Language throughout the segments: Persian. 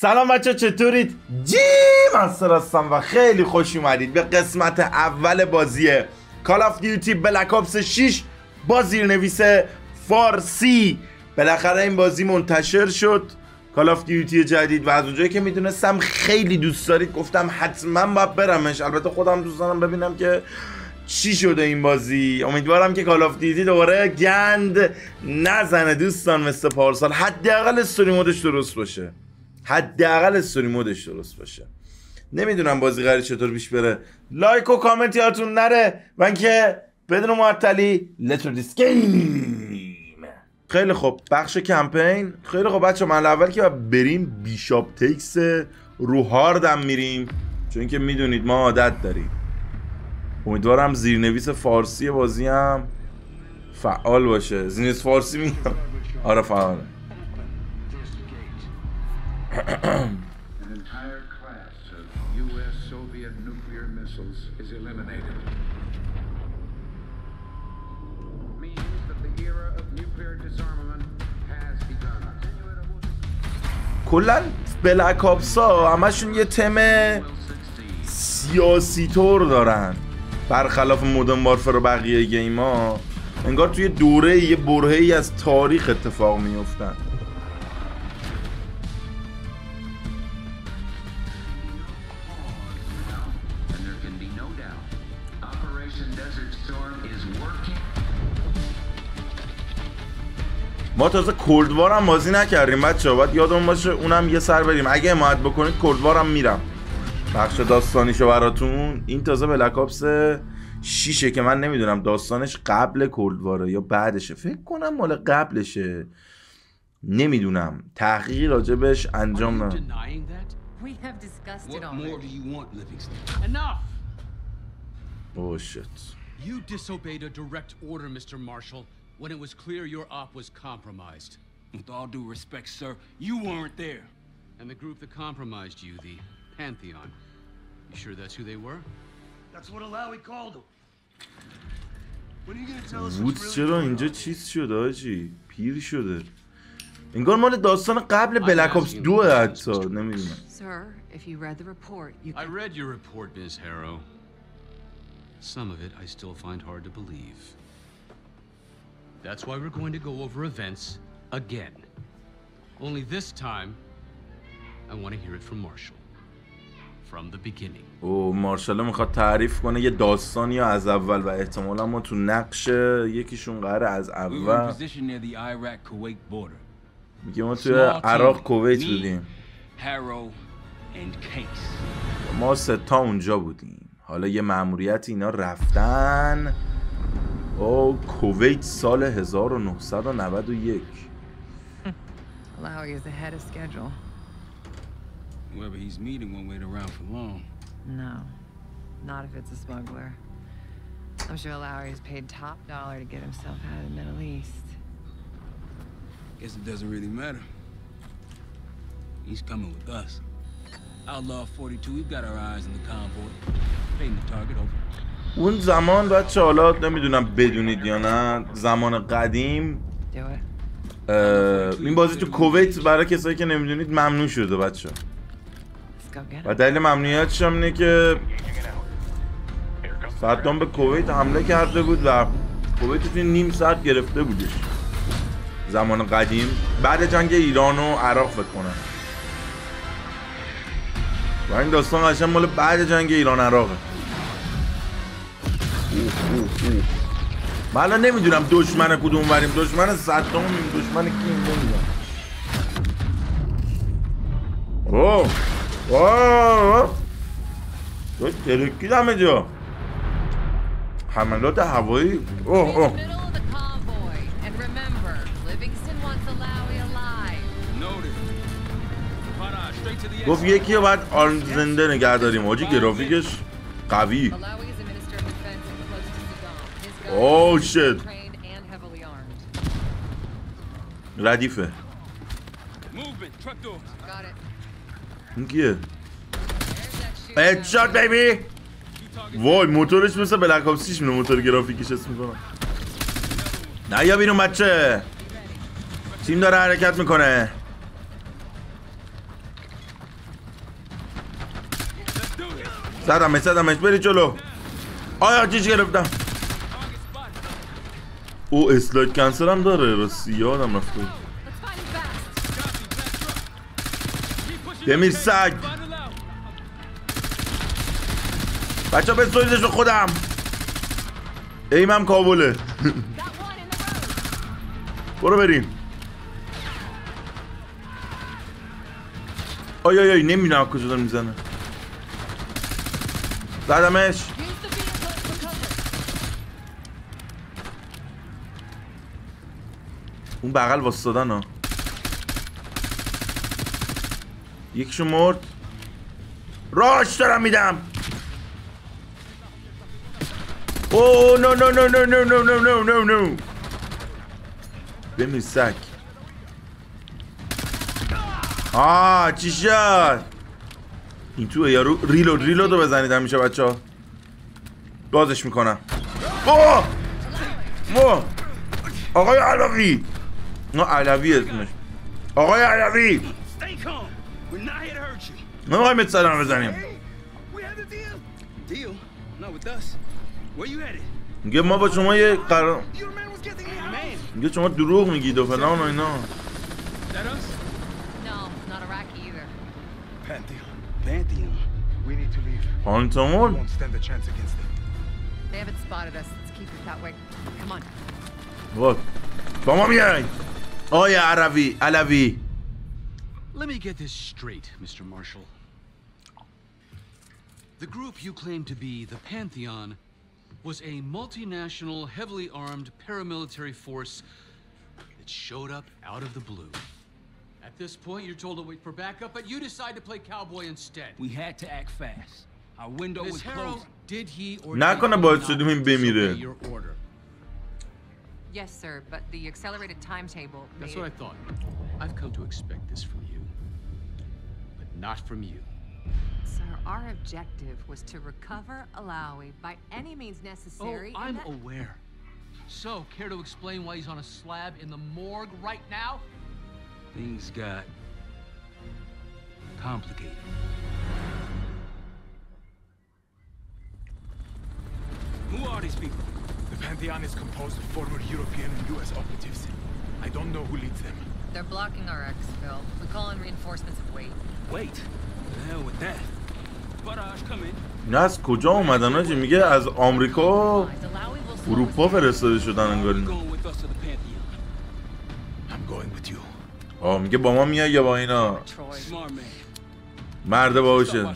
سلام بچه چطورید؟ جیم انصر هستم و خیلی خوش اومدید به قسمت اول بازی کال آف دیوتی بلک آپس 6 با زیرنویس فارسی. بالاخره این بازی منتشر شد، کال آف دیوتی جدید، و از اونجایی که میدونستم خیلی دوست دارید گفتم حتما باید برمش. البته خودم دوست دارم ببینم که چی شده این بازی. امیدوارم که کال آف دیوتی دوباره گند نزنه دوستان مثل پارسال. حداقل استوری مودش درست باشه، حداقل استوری مودش درست باشه. نمیدونم بازی قراره چطور پیش بره. لایک و کامنت یادتون نره و اینکه بدون معطلی لتر دیس گیم. خیلی خوب، بخش کمپین. خیلی خوب بچه‌ها، من اول که بریم بیشاپ تکس رو هاردم میریم، چون که میدونید ما عادت داریم. امیدوارم زیرنویس فارسی بازی هم فعال باشه. زیرنویس فارسی میگم، آره فعاله. An entire class of U.S.-Soviet nuclear missiles is eliminated. Means that the era of nuclear disarmament has begun. کلاً بلک آپس‌ها همشون یه تم سیاسی طور دارن، برخلاف مودرن وارفر و بقیه گیم‌ها. انگار توی دوره یه برهه‌ای از تاریخ اتفاق می‌افتن. ما تازه کلدوار هم بازی نکردیم بچه ها، باید یادمون باشه اونم یه سر بریم. اگه حمایت بکنید کلدوار هم میرم بخش داستانیشو براتون. این تازه بلک آپس 6 که من نمیدونم داستانش قبل کلدواره یا بعدشه. فکر کنم مال قبلشه، نمیدونم، تحقیق راجبش انجام ندادم. Oh shit. You disobeyed a direct order, Mr. Marshall. When it was clear your op was compromised. With all due respect, sir, you weren't there. And the group that compromised you, the Pantheon. You sure that's who they were? That's what Alawi called them. What are you going to tell us what's really going on? اینجا چیز شده آجی؟ پیر شده. انگار مال داستان قبل بلک آپس 2 حتی، نمیدونم. Sir, if you read the report, you could... I read your report, Ms. Harrow. Some of it I still find hard to believe. That's why we're going to go over events again. Only this time, I want to hear it from Marshall. From the beginning. Oh, Marshall میخواد تعریف کنه یه داستانی از اول و احتمالاً ما تو نقش یکیشون قراره از اول. میگه ما توی عراق کویت بودیم. ما سه تا اونجا بودیم. حالا یه مأموریت اینا رفتن. Oh, Kuwait سال 1991. Alawi is ahead of schedule. Whoever he's meeting won't wait around for long. No, not if it's a smuggler. I'm sure Alawi has paid top dollar to get himself out of the Middle East. Guess it doesn't really matter. He's coming with us. Outlaw 42, we've got our eyes on the convoy. Painting the target over. اون زمان بچه، حالا نمیدونم بدونید یا نه، زمان قدیم این بازی تو کویت برای کسایی که نمیدونید ممنوع شده بچه، و دلیل ممنوعیتش هم اینه که صدام به کویت حمله کرده بود و کویت توی نیم ساعت گرفته بودش زمان قدیم، بعد جنگ ایران و عراق فکر کنم. و این داستان قشنگ مال بعد جنگ ایران عراقه. من الان نمیدونم دشمن کدوم بریم، دشمن صدام، دشمن کی، نمیدونم. اوه اوه تو ترکیدم اینجا حملات هوایی. اوه اوه گفت یکی رو باید آن زنده نگه داریم. حاجی گرافیکش قوی. Oh shit. ردیفه. این کیه؟ هدشات بیبی. وای موتورش مثل بلک آپس 6 میمونه، موتور گرافیکیش اسم میکنه. نه یا بیرون بچه، تیم داره حرکت میکنه. زدمش برید جلو. آیا چیز گرفتم. او اسلاید کنسل هم داره راستی یادم رفته. دمیر سگ بچه ها بسوریدش رو خودم. ایمم کابله. برو بریم. آی آی آی نمیدونم کجا داره میزنه. زدمش. اون بغل واسدادن ها. یکیشو مرد. راش دارم میدم. اوه نو نو نو نو نو نو نو نو نو نو. بمیر سگ. آه چی شد؟ این توه یارو ریلود رو بزنید همیشه بچه ها. بازش میکنم. اوه مو آقای علوی. نه علوی اسمش. آقای علوی نمیخوایم ات سلام بزنیم. میگه ما با شما یه قرار. میگه شما دروغ میگید و فلان و اینا. Pantheon, we need to leave. Pantheon won't stand a chance against them. They haven't spotted us. Let's keep it that way. Come on. Look. Vamos bien. Oye, Arabi, Alawi. Let me get this straight, Mr. Marshall. The group you claim to be the Pantheon was a multinational, heavily armed paramilitary force that showed up out of the blue. At this point, you're told to wait for backup, but you decide to play cowboy instead. We had to act fast. Our window was closed. Did he or not gonna your order? Yes, sir, but the accelerated timetable. That's what I thought. I've come to expect this from you, but not from you. Sir, our objective was to recover Alawi by any means necessary. Oh, I'm aware. So, care to explain why he's on a slab in the morgue right now? Things got complicated. Who are these people? The Pantheon is composed of former European and U.S. operatives. I don't know who leads them. They're blocking our exfil. We call in reinforcements of weight. Wait? The hell with that? Barrage, come in. ناس کجا اومدن آجی میگه از آمریکا اروپا فرستاده شدن انگار. I'm going with you. آه میگه با ما میای یا با اینا مرده باشه.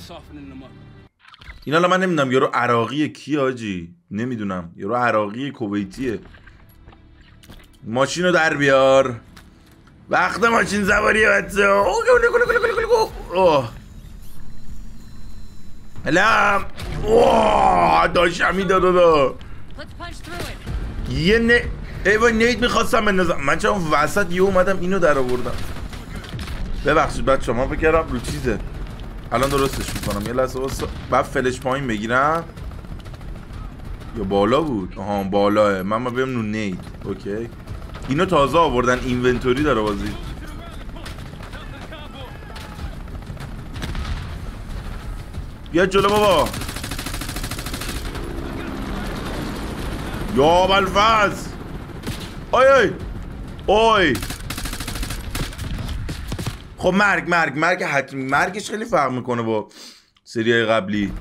اینا الان من نمیدونم یارو عراقیه کی آجی نمیدونم یارو عراقیه کویتیه. ماشینو در بیار وقت ماشین سواریه بچه. اوه هلا اوه داشم میداد دادا یه نه ایوان نیت میخواستم بندازم من چون وسط یه اومدم اینو در آوردم. ببخشید بچه ما بگرم رو چیزه الان درستش میکنم یه لحظه بعد فلش پایین بگیرم یا بالا بود. آها بالاه من ببینم رو نیت. اوکی اینو تازه آوردن اینونتوری داره بازی. بیا جلو بابا یا بلفز. آی آی آی خب مرگ حتمی. مرگش خیلی فرق میکنه با سریای قبلی.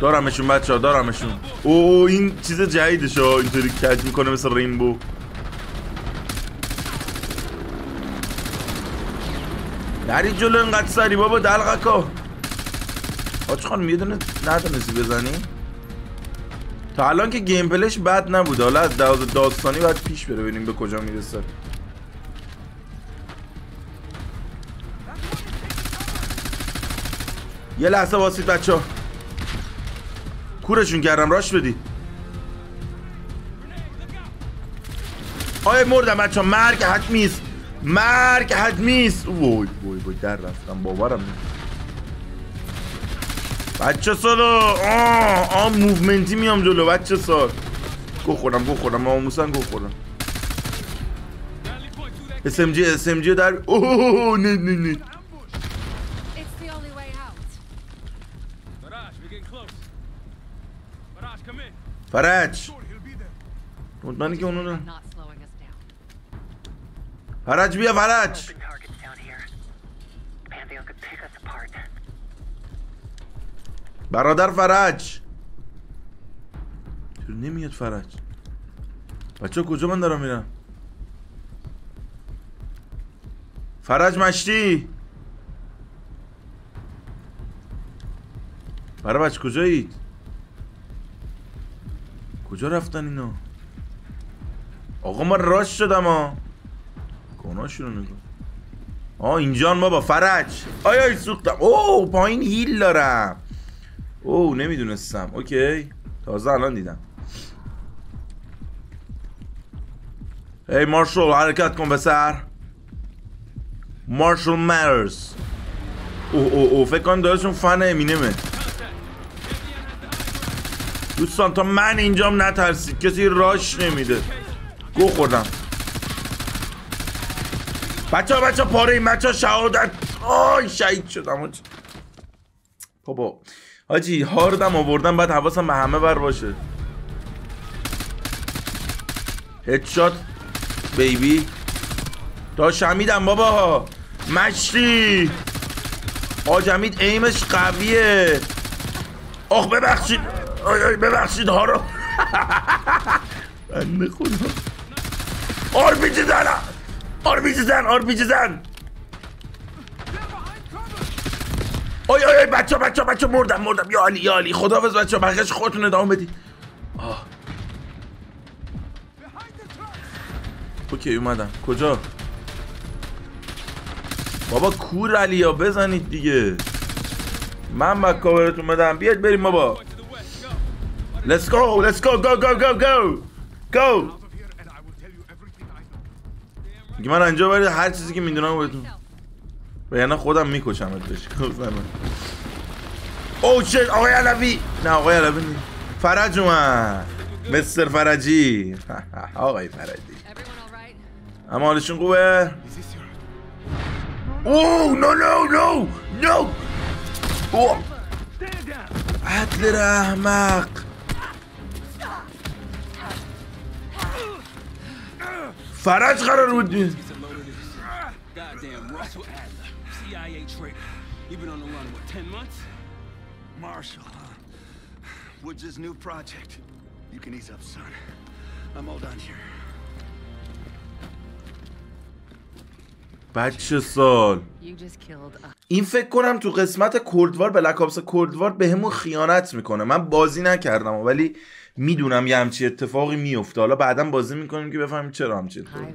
دارمشون بچه ها دارمشون. اوه این چیز جدیدش ها اینطوری کج میکنه مثل رینبو. نری جلو اینقدر سری بابا دلغکا. آج خانم یه دونه ندونستی بزنی؟ تا الان که گیم پلیش بد نبود حالا از لحاظ داستانی باید پیش بره ببینیم به کجا میرسه. یه لحظه واسید بچه ها کورشون کردم راش بدی. آیا مردم بچه ها مرگ حتمیست مرگ حتمیست. وای وای وای در رفتم باورم بچه سالو. آه موومنتی میام جلو بچه سال. گو خورم گو خورم آموسن گو خورم SMG that. Oh no. It's the only way out. Faraj, we're getting close. Faraj, come in. Faraj. Don't mind him. He's not slowing us down. Faraj, be a Faraj. Pantheon could pick us apart. Brother Faraj. You're not Faraj. بچه کجا من دارم میرم فرج مشتی برای بچه کجایید کجا رفتن اینا آقا ما راش شدم ها گناهشون رو نگاه اینجان بابا فرج آی سوختم اوه پایین هیل دارم اوه نمیدونستم اوکی تازه الان دیدم Hey Marshall, حرکت کن بسر Marshall matters او فکر کنم دارشون فن امینمه دوستان تا من اینجام نترسید کسی راش نمیده گو خوردم بچه پاره این بچه شهادت آی شهید شدم حاجی بابا حاجی هاردم آوردم باید حواسم به همه بر باشه هدشات بیبی تا شمیدم بابا مشتی آجمید ایمش قویه آخ ببخشید آی ببخشید ها رو بنده خدا آرپیجی زن آرپیجی زن آی بچه مردم یا علی خداحافظ بچه بقیه‌اش خودتون ادامه بدید آه اوکی اومدم کجا بابا کور علیا بزنید دیگه من با کاورت اومدم بیاد بریم بابا Let's go دیگه من انجا برید هر چیزی که میدونم بهتون و یعنی خودم میکشم اوه شیت آقای علوی نه آقای علوی نه فرج اومد مستر فرجی آقای فرجی اما حالشون خوبه؟ اوه نو نو نو نو اوه عدل احمق فرج قرار بود بیاد Russell Adler, CIA traitor. You've been on the run what 10 months? Marshall, Woods' new project. You can ease up, son. I'm all done here. بچه سال این فکر کنم تو قسمت کلدوار بلک آپس کلدوار به همون خیانت میکنه من بازی نکردم ولی میدونم یه همچی اتفاقی میفته حالا بعدم بازی میکنیم که بفهمیم چرا همچی اتفاقی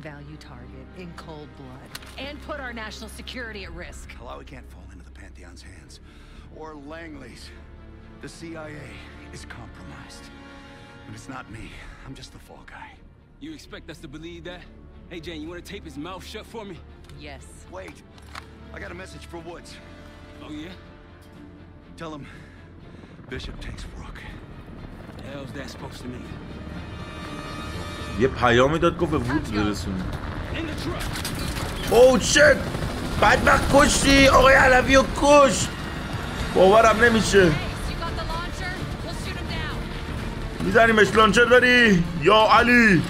Hey Jane, you want to tape his mouth shut for me? Yes. Wait, I got a message for Woods. Oh yeah? Tell him Bishop takes Rook. The hell's that supposed to mean? یه پیامی داد گفت به وودز برسونه. Oh shit! بدبخت کشتی آقای علوی رو کشت. باورم نمیشه. میزنیمش لانچر داری یا علی.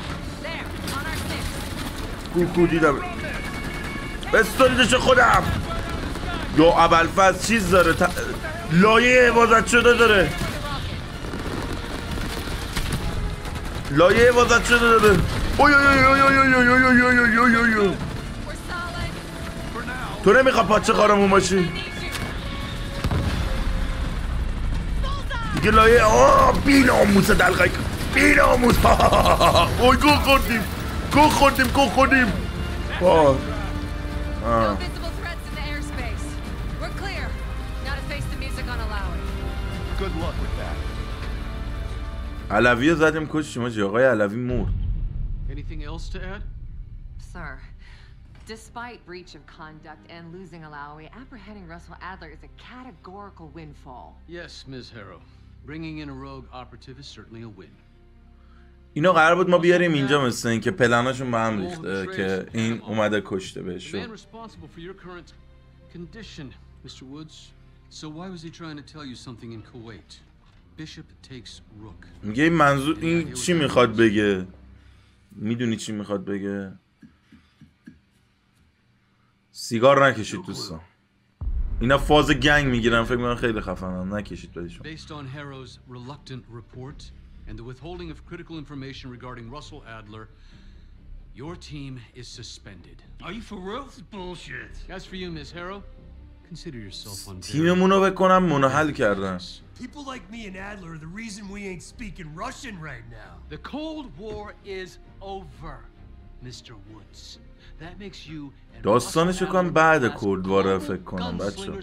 کو دیدم بستوریدش خودم یا ابوالفضل چیز داره لایه حفاظت شده داره اوی اوی اوی اوی اوی اوی اوی اوی اوی اوی اوی اوی تو نمیخواد پاچه کارمون باشی دیگه لایه آه بی ناموس دلقه بی ناموس اوی گو خوردیم Go Khodim! Oh. No visible threats in the airspace. We're clear. Now to face the music on Alawi. Good luck with that. Alawi زدیم کشتیم آجی آقای علوی مرد. Anything else to add? Sir, despite breach of conduct and losing Alawi, apprehending Russell Adler is a categorical windfall. Yes, Ms. Harrow. Bringing in a rogue operative is certainly a win. اینا قرار بود ما بیاریم اینجا، مثل اینکه پلناشون به هم ریخته که این اومده کشته بهش. Mr. Woods, so why was he trying to tell you something in Kuwait? Bishop takes Rook. میگه منظور این چی میخواد بگه؟ میدونی چی میخواد بگه؟ سیگار نکشید دوستان. اینا فاز گنگ میگیرن، فکر میکنم خیلی خفنم، نکشید بدیشون. Based on Harrow's reluctant report and the withholding of critical information regarding Russell Adler, your team is suspended. Are you for real? Bullshit. That's for you, Miss Harrow. تیممونو بکنم منحل کردن. People like me and Adler are the reason we ain't speaking Russian right now. The Cold War is over, Mr. Woods. That makes you and داستانش بکنم بعد کلدوار فکر کنم بچه‌ها.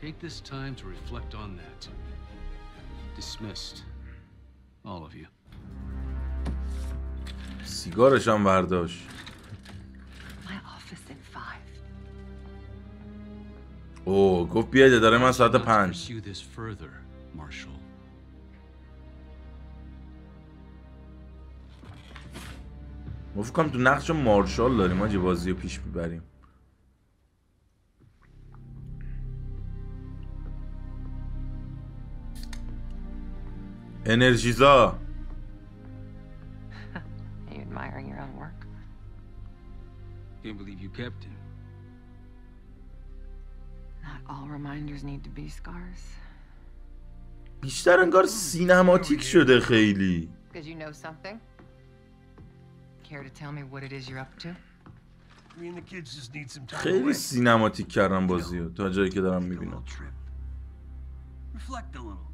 Take this time to reflect on that. Dismissed. All of you. سیگارش هم برداشت. اوه گفت بیاید داره من ساعت 5. ما فکرم تو نقش مارشال داریم، ما بازی رو پیش میبریم. انرژیزا all reminders need to be scars. بیشتر انگار سینماتیک شده خیلی. Did you know something? Care to tell me what it is you're up to? Me and the kids just need some time. خیلی سینماتیک کردم بازی رو تا جایی که دارم میبینم. Reflect a little.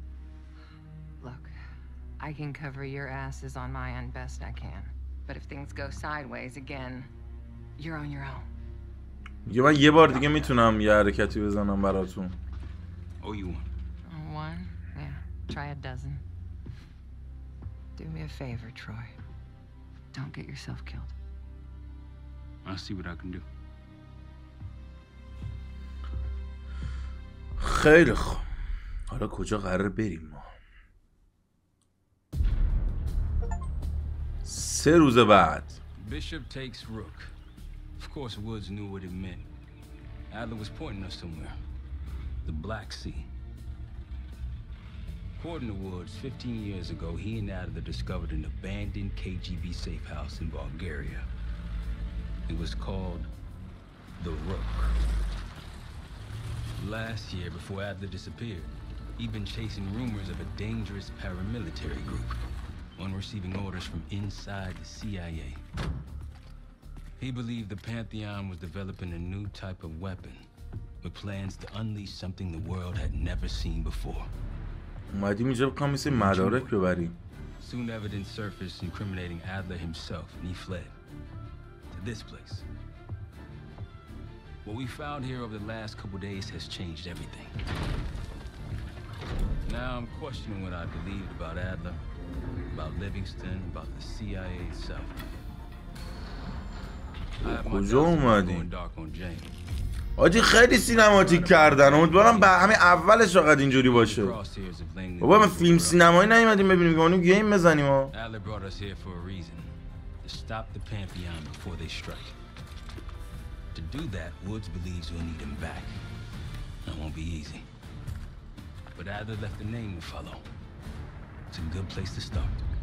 Look, I can cover your asses on my end best I can. But if things go sideways again, you're on your own. میگه من یه بار دیگه میتونم یه حرکتی بزنم براتون. Oh, you want? One? Yeah. Try a dozen. Do me a favor, Troy. Don't get yourself killed. I'll see what I can do. خیلی خوب. حالا کجا قرار بریم ما؟ 3 روز بعد. Bishop takes Rook. Of course, Woods knew what it meant. Adler was pointing us somewhere. The Black Sea. According to Woods, 15 years ago, he and Adler discovered an abandoned KGB safe house in Bulgaria. It was called The Rook. Last year, before Adler disappeared, he'd been chasing rumors of a dangerous paramilitary group, one receiving orders from inside the CIA. He believed the Pantheon was developing a new type of weapon, with plans to unleash something the world had never seen before. Soon evidence surfaced incriminating Adler himself, and he fled to this place. What we found here over the last couple days has changed everything. Now I'm questioning what I believed about Adler, about Livingston, about the CIA itself. کجا اومدیم؟ آجی خیلی سینماتیک کردن، امیدوارم به همه اولش فقط اینجوری باشه. بابا ما فیلم سینمایی نیومدیم ببینیم که اونو گیم بزنیم ها.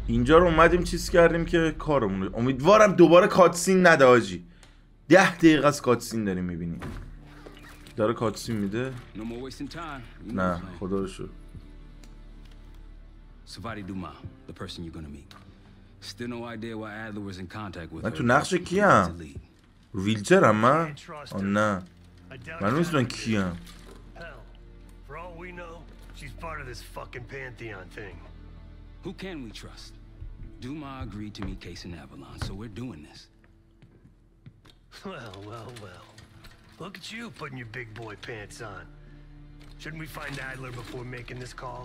اینجا رو اومدیم چیز کردیم که کارمون رو. امیدوارم دوباره کاتسین نده آجی. 10 دقیقه از کاتسین داریم میبینیم. داره کاتسین میده؟ نه خدا رو شکر. Savati Duma, the person you're gonna meet. Still no idea why Adler was in contact with her. من تو نقش کیم؟ ویلچرم من؟ آه نه. من نمی‌دونم کیم. For all we know, she's part of this fucking Pantheon thing. Who can we trust? Duma agreed to meet Case in Avalon, so we're doing this. Well, well, well. Look at you putting your big boy pants on. Shouldn't we find Adler before making this call?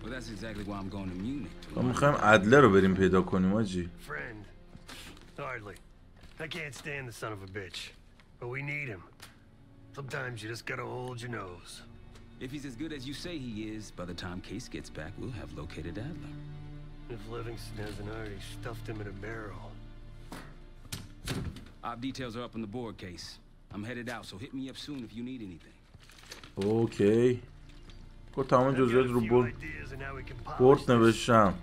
Well, that's exactly why I'm going to Munich. ما می‌خوایم ادلر رو بریم پیدا کنیم آجی. Friend. Hardly. I can't stand the son of a bitch. But we need him. Sometimes you just gotta hold your nose. If he's as good as you say he is, by the time Case gets back, we'll have located Adler. If Livingston hasn't already stuffed him in a barrel. Our details are up on the board, Case. I'm headed out, so hit me up soon if you need anything. Okay. Kurta mı çözeceğiz bu? Port nevşan.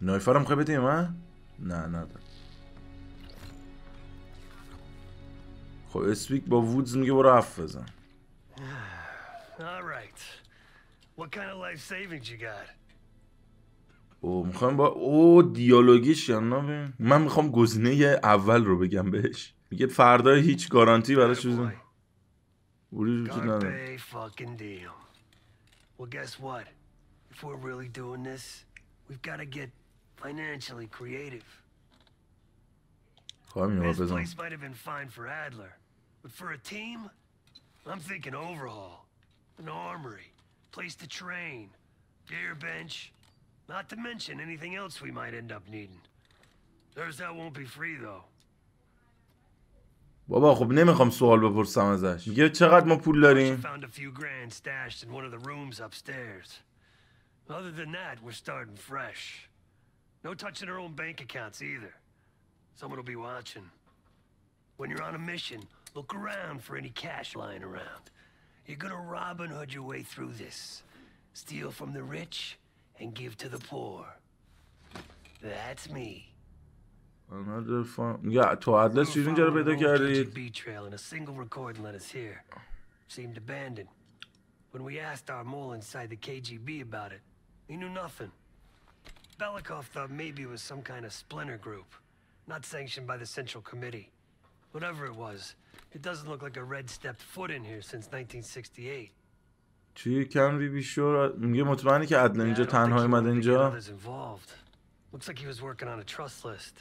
No, ifara mı kaybettim ha? Nah, nada. Xoş esvik ba Woods mı gibi rafızan. All right. What kind of life savings you got? میخوام با دیالوگیش یعنی من میخوام گزینه اول رو بگم بهش میگه فردا هیچ گارانتی براش بزن ولی چیزی نداره Well guess what if we're really doing this we've got to get financially creative This place might have been fine for Adler but for a team I'm thinking overhaul an armory place to train gear bench Not to mention anything else we might end up needing. There's that won't be free though. بابا خب نمیخوام سوال بپرسم ازش. میگه چقدر ما پول داریم؟ Found a few grand stashed in one of the rooms upstairs. Other than that, we're starting fresh. No touching our own bank accounts either. Someone will be watching. When you're on a mission, look around for any cash lying around. You're gonna Robin Hood your way through this. Steal from the rich. And give to the poor. That's me. Another fun. Yeah, to Atlas you didn't get a bit of KGB trail and a single record led us here. Seemed abandoned. When we asked our mole inside the KGB about it, he knew nothing. Belikov thought maybe it was some kind of splinter group, not sanctioned by the Central Committee. Whatever it was, it doesn't look like a red stepped foot in here since 1968. چی کم بی بیشور میگه مطمئنی که عدل اینجا تنها اومد اینجا Looks like he was working on a trust list.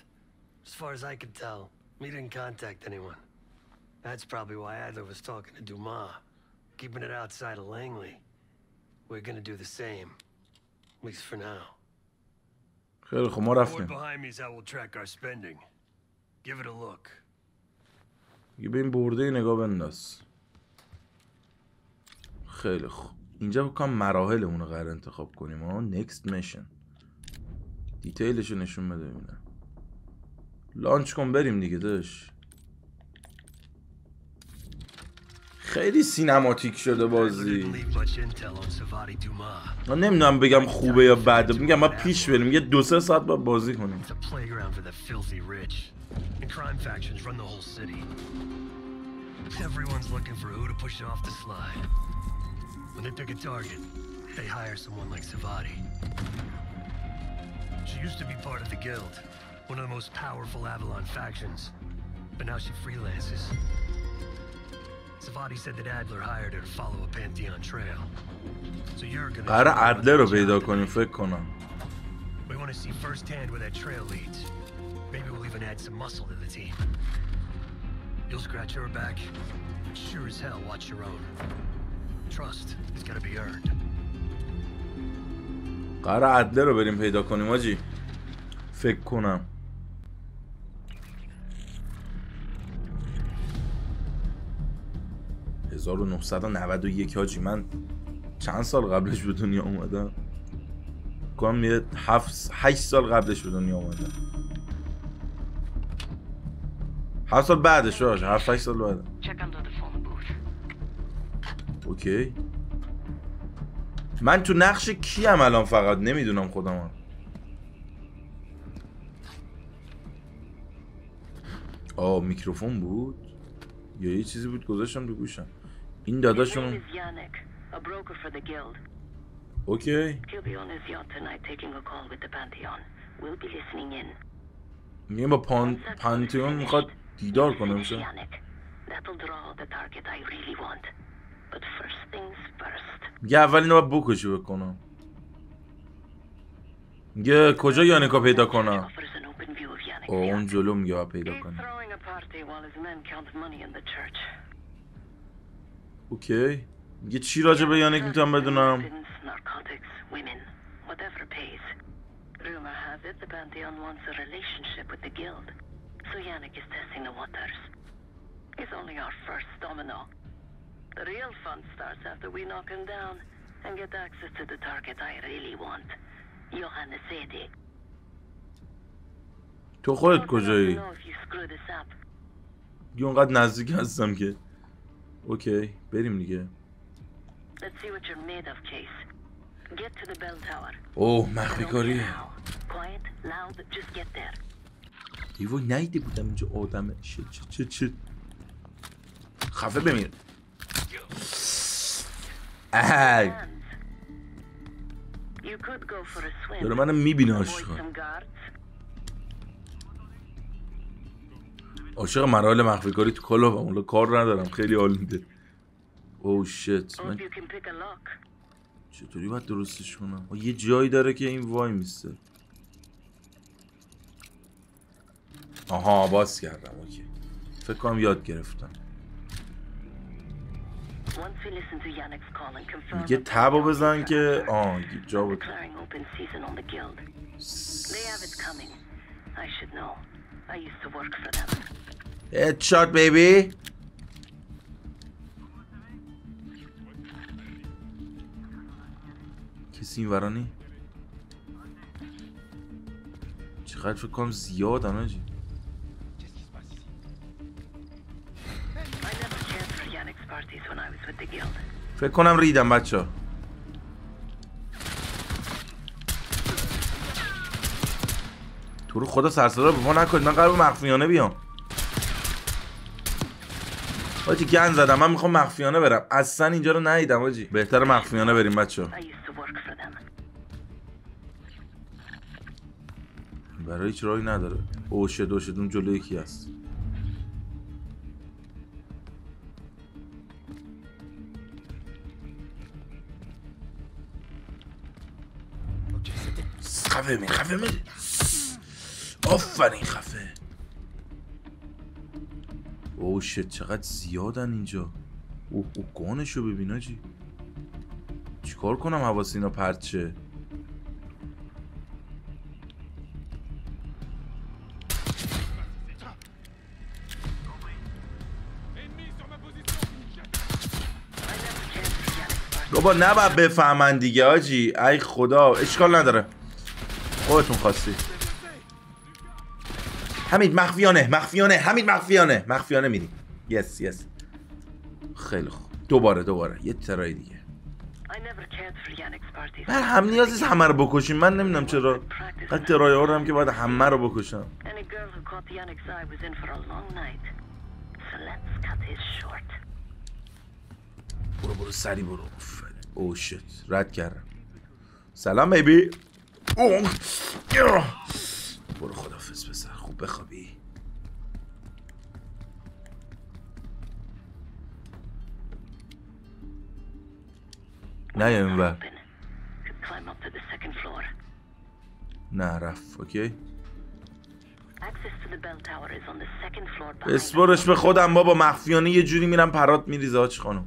As far as I could tell, he didn't contact anyone. That's probably why Adler was talking to Duma, keeping it outside of Langley. We're going to do the same, at least for now. خیلی خوب ما رفتیم. یه به این برده نگاه بنداز. خیلی خوب اینجا بکنم مراحل اون رو قرار انتخاب کنیم ها next mission دیتیلش رو نشون بده ببینم لانچ کن بریم دیگه داش خیلی سینماتیک شده بازی من نمیدونم بگم خوبه یا بده میگم ما پیش بریم یه دو سه ساعت باید بازی کنیم Everyone's looking for who to push off the slide. When they pick a target, they hire someone like Savati. She used to be part of the guild, one of the most powerful Avalon factions, but now she freelances. Savati said that Adler hired her to follow a Pantheon trail. So you're gonna We want to see firsthand where that trail leads. Maybe we'll even add some muscle to the team. You'll scratch your back. Sure as hell, watch your own. Trust is gotta be earned. قرار عدل رو بریم پیدا کنیم آجی. فکر کنم. هزار و 991 آجی من چند سال قبلش به دنیا اومدم. کام یه 7-8 سال قبلش به دنیا اومدم. 7 سال بعدش باش 7-8 سال بعد اوکی من تو نقش کیم الان فقط نمیدونم خودم آه میکروفون بود یا یه چیزی بود گذاشتم تو گوشم این داداشم اوکی میگم با پانتیون میخواد دیدار کنم شد میگه اول اینو باید بکشو بکنم میگه کجا یانیکا پیدا کنم اون جلو میگه باید پیدا کنم اوکی میگه چی راجع به یانیک میتونم بدونم So Yanik is testing the waters. It's only our first domino. The real fun starts after we knock him down and get access to the target I really want. Johannes Eddy. تو خودت کجایی؟ دیگه اونقدر نزدیک هستم که اوکی بریم دیگه. اوه مخفی کاریه. دیوه نایده بودم اینجا آدمه. شد خفه بمیر. احای داره منم میبینه عاشقان. عاشق مراحل مخفی کاری تو کالا و اونلا کار ندارم. خیلی حال میده. اوه شت من چطوری باید درستش کنم؟ یه جایی داره که این وای میسته. آها باز کردم اوکی. فکر کنم یاد گرفتم. میگه تبو بزن که آه جا بود. Headshot baby. کسی این ورانی؟ چقدر فکر کنم زیاد همه فکر کنم ریدم بچه ها. تو رو خدا سرسرا به ما نکنید. من قرار مخفیانه بیام. حاجی گن زدم. من میخوام مخفیانه برم. اصلا اینجا رو ندیدم حاجی. بهتر مخفیانه بریم بچه ها. برای هیچ راهی نداره. اوشه دوشد اون جلوی کی هست. خفه می خفه می آفرین خفه. اوه شت چقدر زیادن اینجا. اوه او گانشو ببین آجی. چیکار کنم حواس اینا پرچه. بابا نباید بفهمن دیگه آجی. ای خدا اشکال نداره. خودتون خواستی. حمید مخفیانه مخفیانه حمید مخفیانه مخفیانه میریم. یس یس خیلی خوب. دوباره یه ترای دیگه. من هم نیاز نیست همه رو بکشیم. من نمیدونم چرا قد ترای آوردم که باید همه رو بکشم. برو سری برو. اوه شت رد کردم. سلام بیبی. اوه برو خدافظ پسر خوب بخوابی. نه این بر نه رفت اوکی. اسپورش به خودم بابا. مخفیانه یه جوری میرم پرات میریزه آج خانم.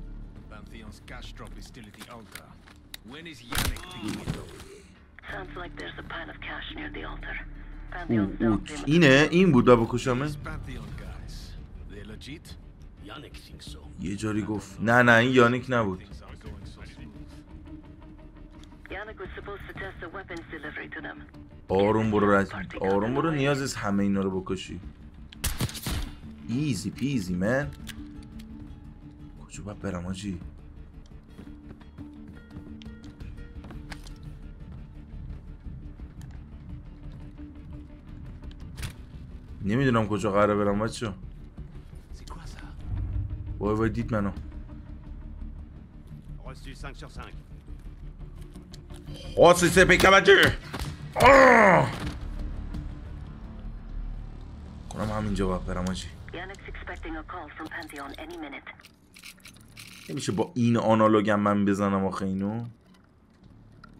او اینه این بود بکشمه. یه جاری گفت نه این یانیک نبود. آروم برو آروم برو. نیاز نیست همه اینا رو بکشی. ایزی پیزی من. کجا باید برم آجی؟ نمیدونم کجا قراره برم بچه. وای وای دید منو. خواست سپی کبجی کنم همینجا باید برم آجی. نمیشه با این آنالوگم من بزنم آخه اینو.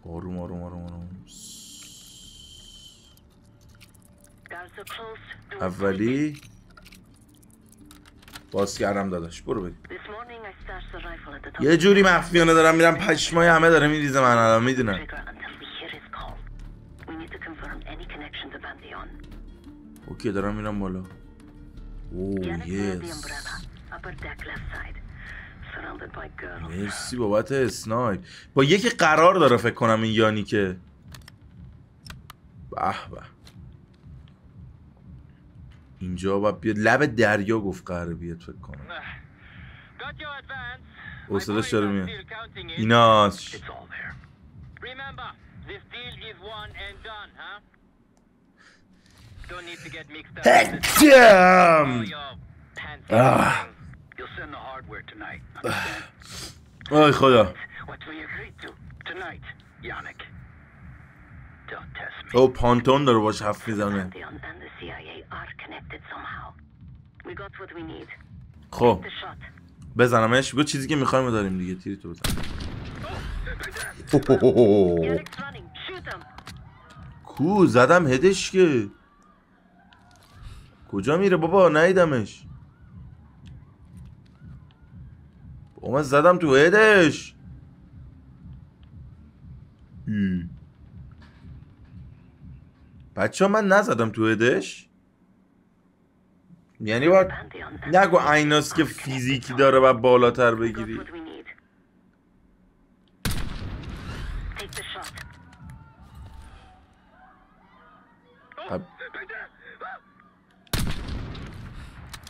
آروم اولی باز کردم داداش. برو بریم. یه جوری مخفیانه دارم میرم پشمای همه داره میریزه. من الان میدونم. اوکی دارم میرم بالا. اوه یس مرسی بابت اسنایپ. با یکی قرار داره فکر کنم این یانیکه. به به. اینجا باید بیاد لب دریا گفت قراره بیاد فکر کنم. استادش داره میاد. ایناش. آی خدا. او پانتون داره باش حرف میزنه. خب بزنمش. بگو چیزی که میخوایم داریم دیگه. تیری تو بزن. کو زدم هدش که کجا میره بابا؟ ندیدمش. اومد زدم تو هدش. بچه ها من نزدم تو هدش. یعنی باید نگو ایناست که فیزیکی داره و بالاتر بگیری.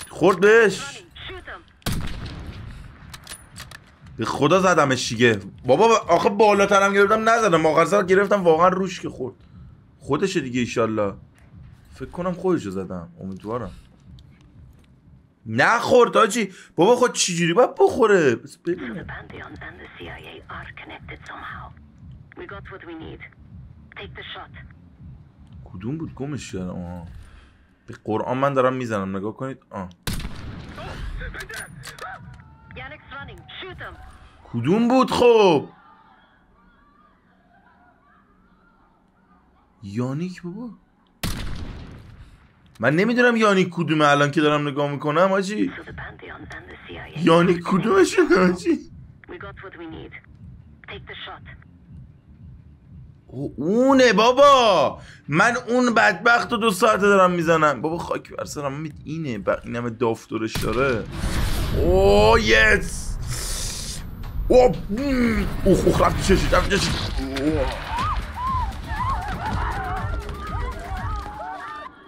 خورد بهش. به خدا زدمش دیگه بابا. آخه بالاترم گرفتم نزدم. آخر سر گرفتم واقعا روش که خورد. خودشه دیگه ایشالله. فکر کنم خودشو زدم. امیدوارم نخورد آجی. بابا خود چجوری باید بخوره؟ ببینم. کدوم بود گمش کردم؟ آها به قرآن من دارم میزنم. نگاه کنید. آه کدوم بود؟ خب یانیک بابا. من نمیدونم یانیک کدومه الان که دارم نگاه میکنم آجی. یانیک کدومه شده آجی؟ اونه بابا. من اون بدبخت رو 2 ساعته دارم میزنم بابا. خاک بر سرم. امید اینه. این همه دافتورش داره. اوه یس. اوه اوه رفت چشید.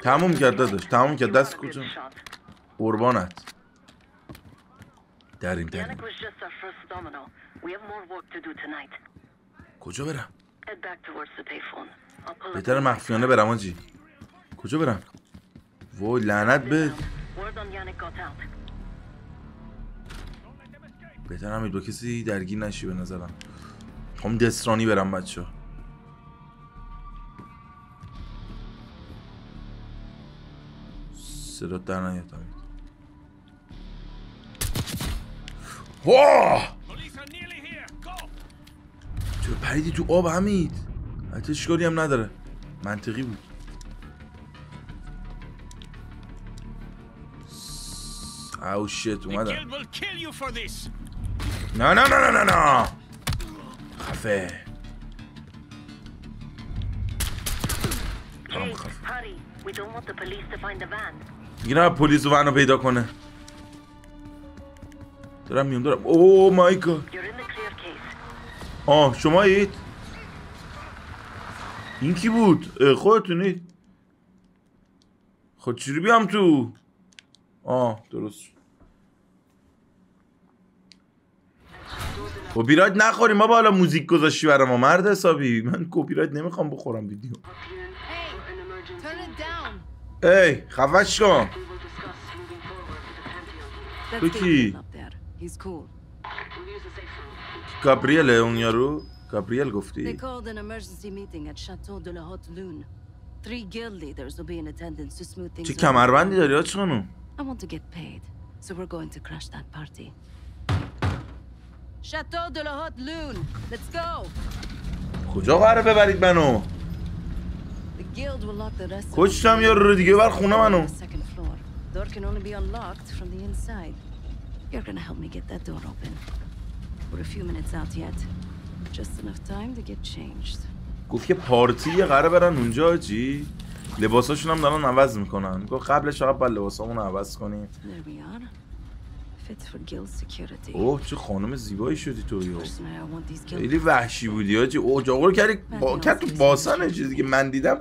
تموم کرد داداش. تموم کرد. دست کجا؟ قربانت. دریم دریم. کجا برم؟ بهتر مخفیانه برم آجی. کجا برم؟ وای لعنت به. بهتر همید با کسی درگیر نشی به نظرم. هم دسترانی برم بچه. صدات در نیاد همید. واه پریدی تو آب حمید. حتی شکاری هم نداره. منطقی بود. او شیت اومدم. نه نه نه نه نه خفه. میگه نه پلیس وان رو پیدا کنه. دارم میام دارم. اوه مای گاد. آه شما اید؟ این کی بود؟ خودتونید؟ خود چی رو بیام تو؟ آه درست. کپی رایت نخوریم ما. حالا موزیک گذاشتی برای ما مرد حسابی. من کپی رایت نمیخوام بخورم ویدیو. ای خفش کن. تو کی؟ گابریله اون یارو. گابریل گفتی؟ چه کمربندی داری آج خانوم؟ کجا قراره ببرید منو؟ کشتم یارو رو دیگه. بر خونه منو. گفت که پارتی قراره برن اونجا چی؟ لباساشون هم دارن عوض میکنن. گفت قبلش فقط باید لباسامون رو عوض کنیم. اوه چه خانم زیبایی شدی تو یا خیلی وحشی بودی آجی اوه جاغور کردی کرد تو باسنه چیزی که من دیدم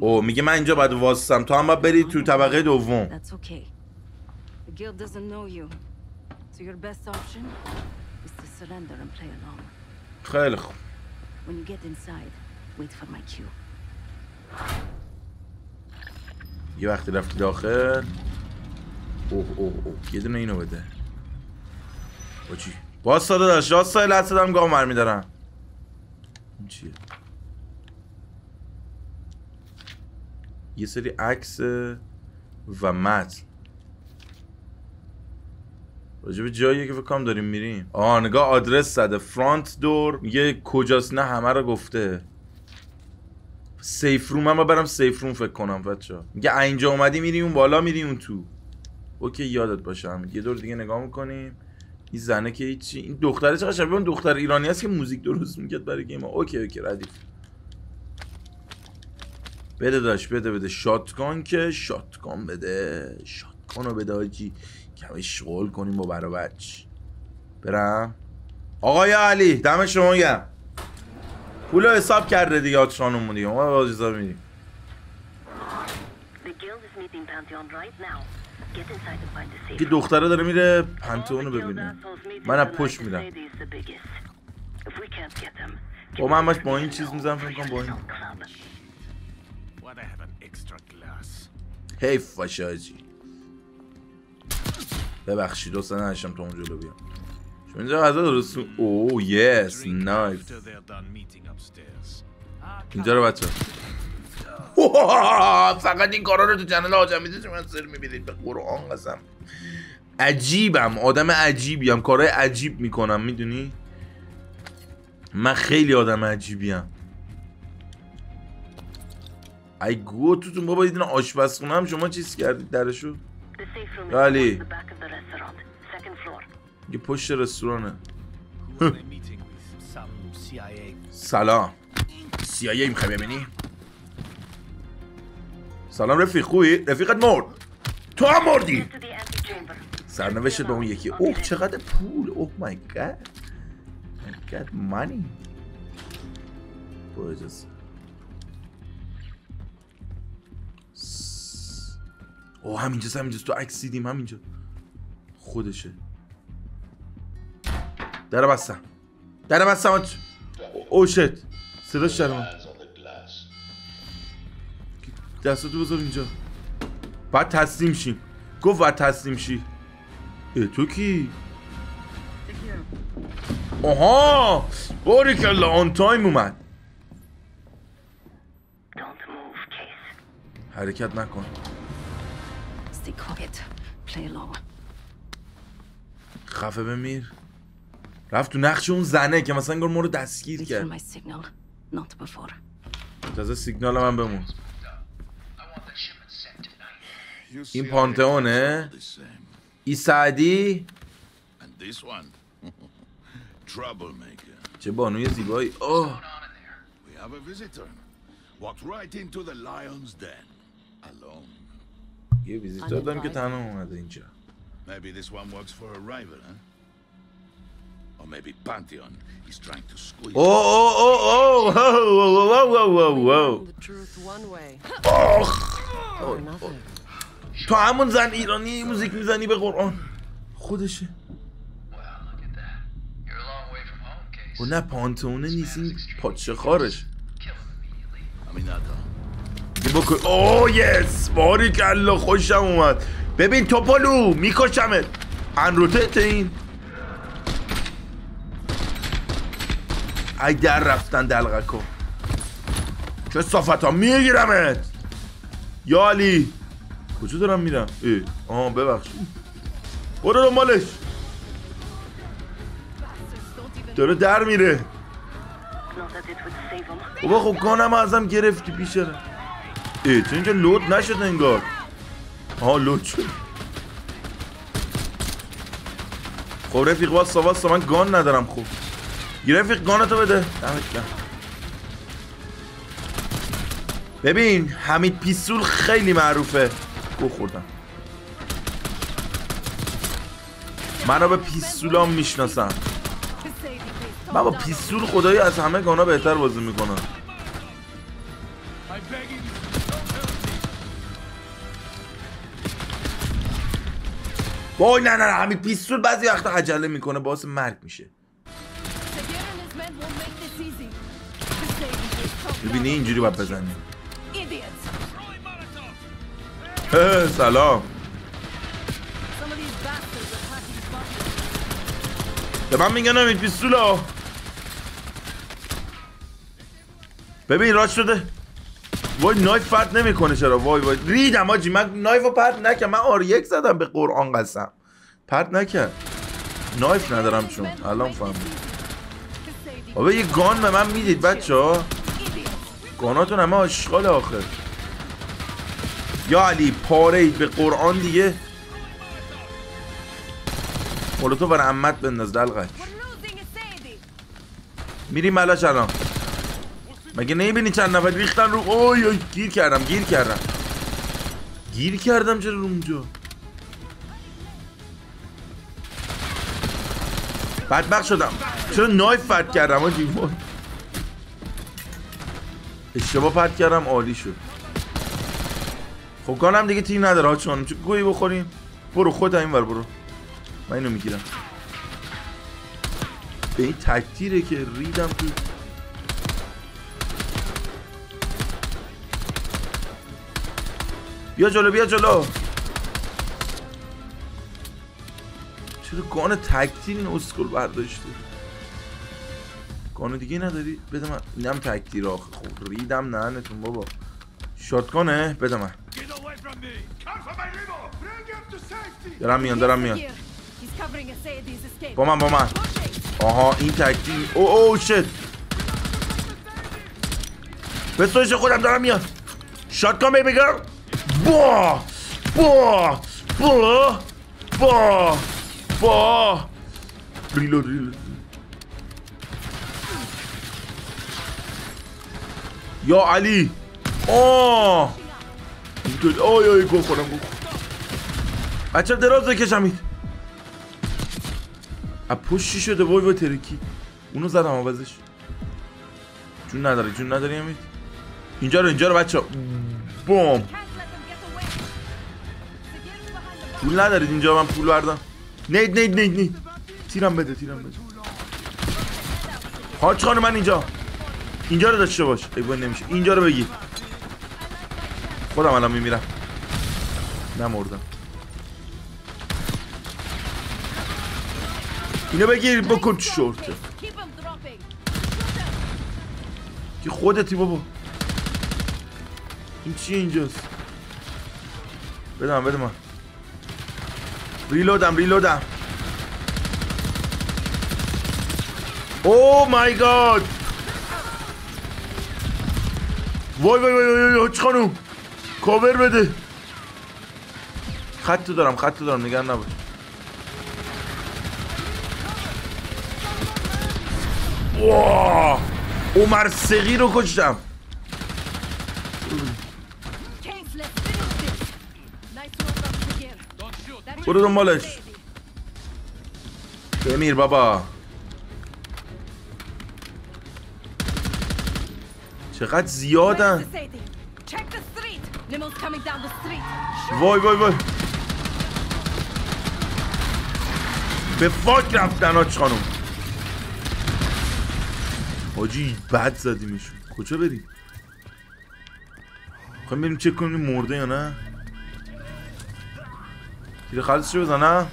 اوه میگه من اینجا باید واسم تو هم باید بری تو طبقه دوم خیلی خوب یه وقتی رفتی داخل اوه اوه اوه یه دونه اینو بده با چی؟ باز ساده داشت راست سایه لحظه دارم گاه مرمی دارم این چیه؟ یه سری عکس و متن راجب جاییه که فکر کنم داریم میریم آه نگاه آدرس زده فرانت دور یه کجاست نه همه رو گفته سیف روم هم برم سیف روم فکر کنم بچه‌ها میگه اینجا اومدی میری اون بالا میری اون تو اوکی یادت باشه همین یه دور دیگه نگاه میکنیم این زنه که هیچی این دختره چقدر شبیه اون دختر ایرانی هست که موزیک درست میکرد برای گیم ها اوکی اوکی ردیف بده داش بده بده شاتگان که شاتگان بده شاتگانو بده آجی کمی شغل کنیم با برا بچ برم آقای علی دم شما گرم پولو حساب کرده دیگه آتشانمون دیگه ما باز حساب میدیم که دختره داره میره پنتئون رو ببینیم من از پشت میرم با من همش با این چیز میزنم فکر کنم با این حیف باشه آجی ببخشید دوست نداشتم تو اون جلو بیام اینجا غذا درست اوه یس نایف اینجا رو بچه فقط این کارا رو تو چنل آجم میده چون من سر میبینید به قرآن قسم عجیبم آدم عجیبیم کارهای عجیب میکنم میدونی من خیلی آدم عجیبیم ای گو توتون بابا دیدین آشپزخونه هم شما چیز کردید درشو علی یه پشت رستورانه سلام CIA میخوای ببینی؟ سلام رفیق خوبی؟ رفیقت مرد تو هم مردی سرنوشت به اون یکی اوه چقدر پول اوه مای گاد مای گاد مانی برو اجازه اوه همینجاست همینجاست تو عکس دیدیم همینجا خودشه درم بستم درم بستم آج اوه شت صداش درم دستاتو بذار اینجا بعد تسلیم شیم گفت بعد تسلیم شی اه تو کی؟ آها باریکالله آن تایم اومد حرکت نکن خفه بمیر رفت تو نقش اون زنه که مثلا انگار ما رو دستگیر کرد تازه سیگنال من بمون این پانتئونه این سعدی چه بانوی زیبایی اوه یه ویزیتور دارم که تنها اومده اینجا Or maybe Pantheon is trying to squeeze. Oh, oh, oh, oh, oh, oh, oh, the truth one way. Oh, oh, تو همون زن ایرانی موزیک میزنی به قرآن خودشه. و نه پانتئونه نیست این پادشه خارش. اوه یس باریکالله خوشم اومد. ببین توپالو میکشمت. انروتت این ای در رفتن دلغکو چه صافت ها میگیرمت یالی کجا دارم میرم آها ببخش برو رو مالش داره در میره بابا خب گانم ازم گرفتی پیشره تو اینجا لود نشد انگار آها لود شد خب رفیق واسا واسا من گان ندارم خب یه رفیق گانتو بده دمت گرم ببین حمید پیسول خیلی معروفه گو خوردم منو به پیسولام میشناسم من با پیسول خدایی از همه گانا بهتر بازی میکنم وای نه نه نه همین پیسول بعضی وقتا عجله میکنه باعث مرگ میشه ببینی اینجوری باید بزنی سلام به من میگن همین پیسولا ببین راج شده وای نایف پرت نمیکنه چرا وای وای ریدم آجی من نایف رو پرت نکم من آریک زدم به قرآن قسم پرت نکم نایف ندارم چون الان فهمید بابا یه گان به من میدید بچه ها گاناتون همه اشغال آخر یا علی پاره اید به قرآن دیگه مولوتو بر عمت بنداز دلقه میریم الان چنان مگه نمیبینی چند نفر ریختن رو اوی اوی گیر کردم چرا رو اونجا بدبخت شدم چرا نایف پرت کردم آجی اشتباه پرت کردم عالی شد خب گانم دیگه تیر نداره ها چون گویی بخوریم برو خود این ور برو من اینو میگیرم به این تکتیره که ریدم تو بیا جلو چرا گان تکتیر این اسکول برداشته گانو دیگه نداری؟ بده من اینم تکتیر آخه خب ریدم نهنتون بابا شاتگانه بده من دارم میان با من آها این تکتیر او شت به سویش خودم دارم میان شاتگان بی بگر با با با با با ریلود یا علی آه اینطوری آی آی گو خورم گو بچه دراز بکشم این از پشتی شده وای وای ترکی اونو زدم آوازش جون نداری امید اینجا رو بچه بام پول ندارید اینجا من پول بردم نید تیرم بده حاج خانم من اینجا رو داشته باش ای باید نمیشه اینجا رو بگی خودم الان میمیرم نمردم اینو بگیر بکن شورته که خودتی بابا این چی اینجاست بده من ریلودم اوه مای گاد وای حاج خانوم کاور بده خطو دارم نگران نباش واه عمر صغیر رو کشتم برو دنبالش بمیر بابا چقدر زیادن وای به فاک رفتن حاج خانم حاجی بد زدیمشون کجا بریم خواهیم بریم چک کنیم مرده یا نه تیر خالص شو بزنم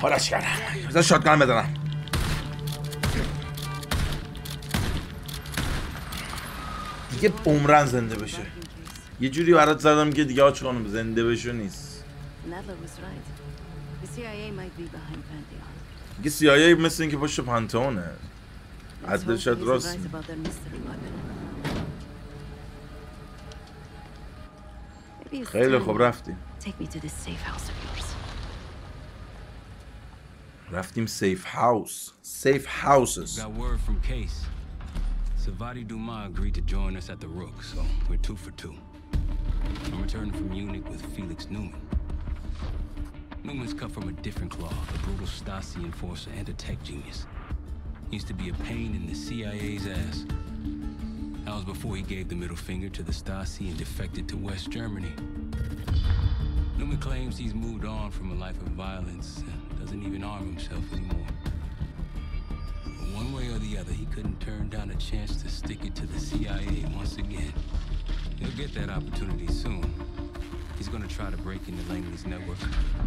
حالش کردم بزن شاتگان بزنم دیگه عمرن زنده بشه یه جوری برات زدم که دیگه حاج خانم زنده بشه نیست دیگه CIA مثل اینکه پشت پنتئونه عدل شد راست خیلی خوب رفتیم Raftim safe house. Safe houses. Got word from Case. Savati Duma agreed to join us at the Rook, so we're 2 for 2. I'm returning from Munich with Felix Neumann. Newman's cut from a different cloth, a brutal Stasi enforcer and a tech genius. He used to be a pain in the CIA's ass. That was before he gave the middle finger to the Stasi and defected to West Germany. Neumann claims he's moved on from a life of violence and doesn't even arm himself anymore. One way or the other, he couldn't turn down a chance to stick it to the CIA once again. He'll get that opportunity soon. He's going to try to break into Langley's network.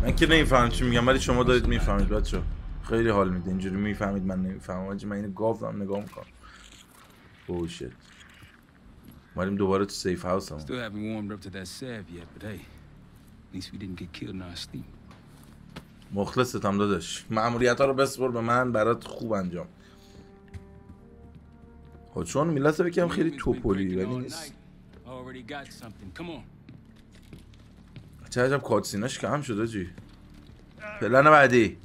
من که نمیفهمم چی میگم ولی شما دارید میفهمید بچه‌ها. خیلی حال میده اینجوری میفهمید من نمیفهمم. آجی من اینو گاوم نگاه میکنم. Oh shit. اومدیم دوباره تو سیف هاوس هم. Still haven't warmed up to that sav yet, but hey. At least we didn't get killed in our sleep. مخلصتم داداش. مأموریت‌ها رو بسپر به من برات خوب انجام. خودشون میلاسه بگم خیلی توپولی ولی نیست. چه عجب کاتسیناش کم شده جی پلن بعدی